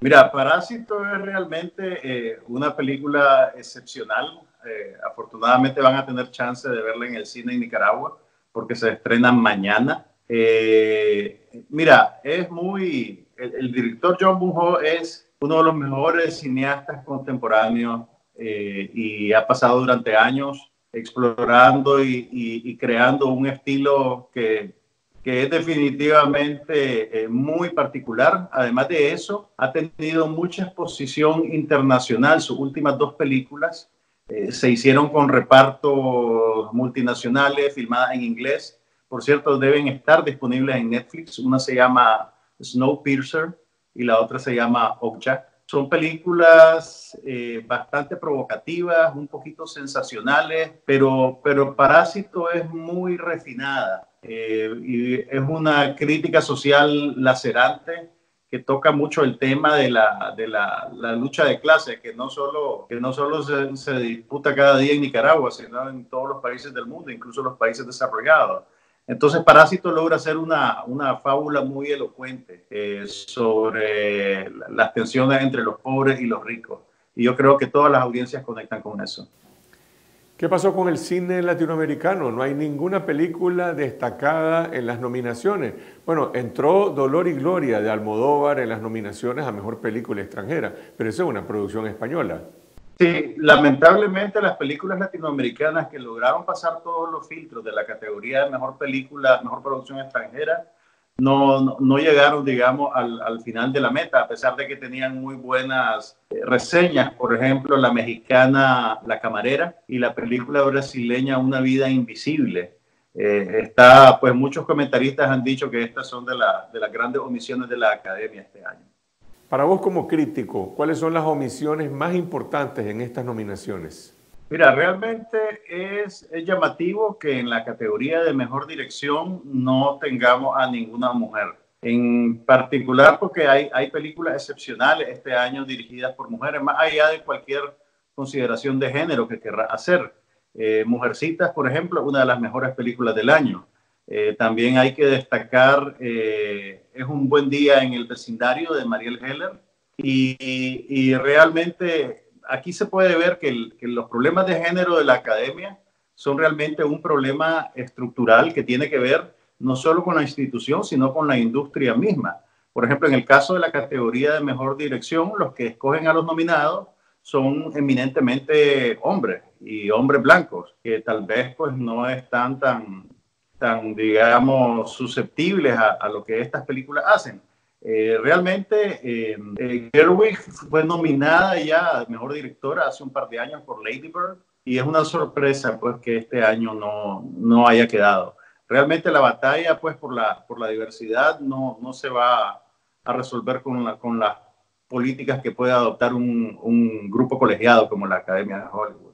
Mira, Parásito es realmente eh, una película excepcional. Eh, afortunadamente van a tener chance de verla en el cine en Nicaragua, porque se estrena mañana. Eh, mira, es muy... El, el director John Boo-ho es uno de los mejores cineastas contemporáneos, eh, y ha pasado durante años explorando y, y, y creando un estilo que, que es definitivamente eh, muy particular. Además de eso, ha tenido mucha exposición internacional. Sus últimas dos películas eh, se hicieron con repartos multinacionales, filmadas en inglés. Por cierto, deben estar disponibles en Netflix. Una se llama Snowpiercer y la otra se llama Okja. Son películas eh, bastante provocativas, un poquito sensacionales, pero, pero Parásito es muy refinada. Eh, y es una crítica social lacerante que toca mucho el tema de la, de la, la lucha de clases, que no solo, que no solo se, se disputa cada día en Nicaragua, sino en todos los países del mundo, incluso los países desarrollados. Entonces, Parásito logra hacer una, una fábula muy elocuente eh, sobre las tensiones entre los pobres y los ricos. Y yo creo que todas las audiencias conectan con eso. ¿Qué pasó con el cine latinoamericano? No hay ninguna película destacada en las nominaciones. Bueno, entró Dolor y Gloria de Almodóvar en las nominaciones a Mejor Película Extranjera, pero eso es una producción española. Sí, lamentablemente las películas latinoamericanas que lograron pasar todos los filtros de la categoría de mejor película, mejor producción extranjera, no, no, no llegaron, digamos, al, al final de la meta, a pesar de que tenían muy buenas reseñas. Por ejemplo, la mexicana La Camarera y la película brasileña Una Vida Invisible. Eh, está, pues muchos comentaristas han dicho que estas son de, la, de las grandes omisiones de la academia este año. Para vos como crítico, ¿cuáles son las omisiones más importantes en estas nominaciones? Mira, realmente es, es llamativo que en la categoría de mejor dirección no tengamos a ninguna mujer. En particular porque hay, hay películas excepcionales este año dirigidas por mujeres, más allá de cualquier consideración de género que querrá hacer. Eh, Mujercitas, por ejemplo, una de las mejores películas del año. Eh, también hay que destacar eh, Es un buen día en el vecindario de Mariel Heller, y, y, y realmente aquí se puede ver que, el, que los problemas de género de la academia son realmente un problema estructural que tiene que ver no solo con la institución, sino con la industria misma. Por ejemplo, en el caso de la categoría de mejor dirección, los que escogen a los nominados son eminentemente hombres y hombres blancos, que tal vez pues no están tan, tan digamos, susceptibles a, a lo que estas películas hacen. Eh, realmente, eh, eh, Gerwig fue nominada ya a Mejor Directora hace un par de años por Lady Bird, y es una sorpresa pues que este año no, no haya quedado. Realmente la batalla pues por la, por la diversidad no, no se va a resolver con, la, con las políticas que puede adoptar un, un grupo colegiado como la Academia de Hollywood.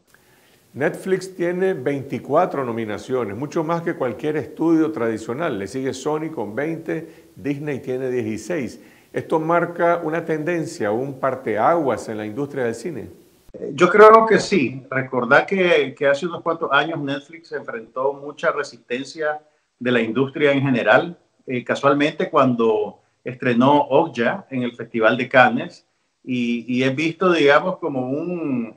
Netflix tiene veinticuatro nominaciones, mucho más que cualquier estudio tradicional. Le sigue Sony con veinte, Disney tiene dieciséis. ¿Esto marca una tendencia, un parteaguas en la industria del cine? Yo creo que sí. Recordad que, que hace unos cuantos años Netflix se enfrentó mucha resistencia de la industria en general. Eh, casualmente cuando estrenó Okja en el Festival de Cannes, y, y es visto, digamos, como un,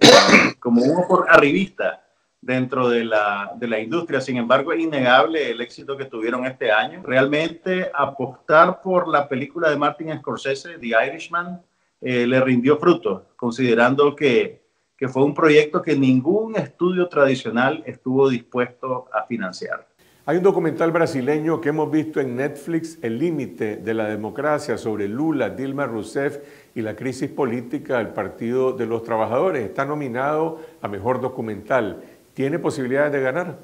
como un arribista dentro de la, de la industria. Sin embargo, es innegable el éxito que tuvieron este año. Realmente apostar por la película de Martin Scorsese, The Irishman, eh, le rindió fruto, considerando que que fue un proyecto que ningún estudio tradicional estuvo dispuesto a financiar. Hay un documental brasileño que hemos visto en Netflix, El límite de la democracia, sobre Lula, Dilma Rousseff y la crisis política del Partido de los Trabajadores. Está nominado a Mejor Documental. ¿Tiene posibilidades de ganar?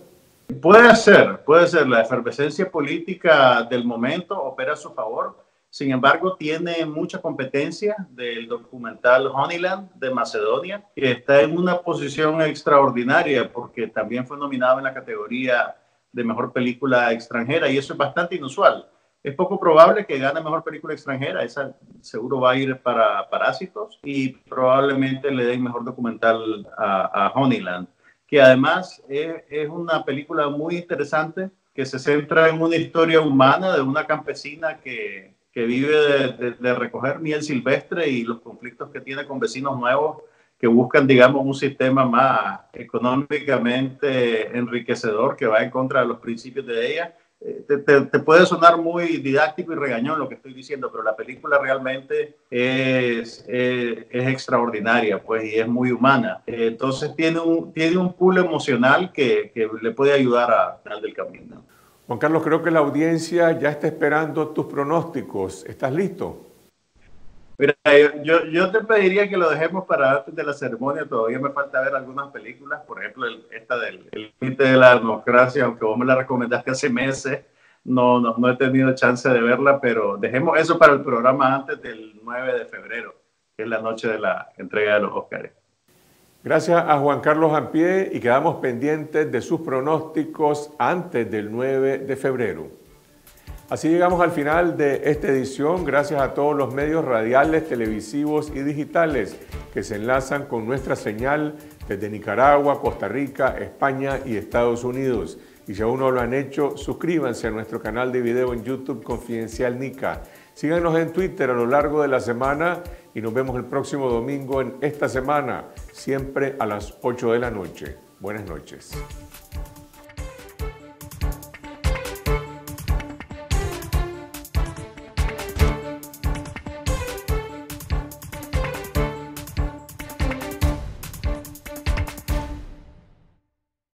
Puede ser, puede ser. La efervescencia política del momento opera a su favor. Sin embargo, tiene mucha competencia del documental Honeyland de Macedonia, que está en una posición extraordinaria porque también fue nominado en la categoría de Mejor Película Extranjera, y eso es bastante inusual. Es poco probable que gane Mejor Película Extranjera, esa seguro va a ir para Parásitos, y probablemente le den Mejor Documental a, a Honeyland, que además es, es una película muy interesante que se centra en una historia humana de una campesina que... que vive de, de, de recoger miel silvestre y los conflictos que tiene con vecinos nuevos que buscan, digamos, un sistema más económicamente enriquecedor que va en contra de los principios de ella. Eh, te, te, te puede sonar muy didáctico y regañón lo que estoy diciendo, pero la película realmente es, es, es extraordinaria, pues, y es muy humana. Eh, entonces tiene un, tiene un pool emocional que, que le puede ayudar al final del camino. Juan Carlos, creo que la audiencia ya está esperando tus pronósticos. ¿Estás listo? Mira, yo, yo te pediría que lo dejemos para antes de la ceremonia. Todavía me falta ver algunas películas, por ejemplo, el, esta del El límite de la democracia, aunque vos me la recomendaste hace meses, no, no, no he tenido chance de verla, pero dejemos eso para el programa antes del nueve de febrero, que es la noche de la entrega de los Óscares. Gracias a Juan Carlos Ampié, y quedamos pendientes de sus pronósticos antes del nueve de febrero. Así llegamos al final de esta edición. Gracias a todos los medios radiales, televisivos y digitales que se enlazan con nuestra señal desde Nicaragua, Costa Rica, España y Estados Unidos. Y si aún no lo han hecho, suscríbanse a nuestro canal de video en YouTube Confidencial Nica. Síganos en Twitter a lo largo de la semana y nos vemos el próximo domingo en Esta Semana, siempre a las ocho de la noche. Buenas noches.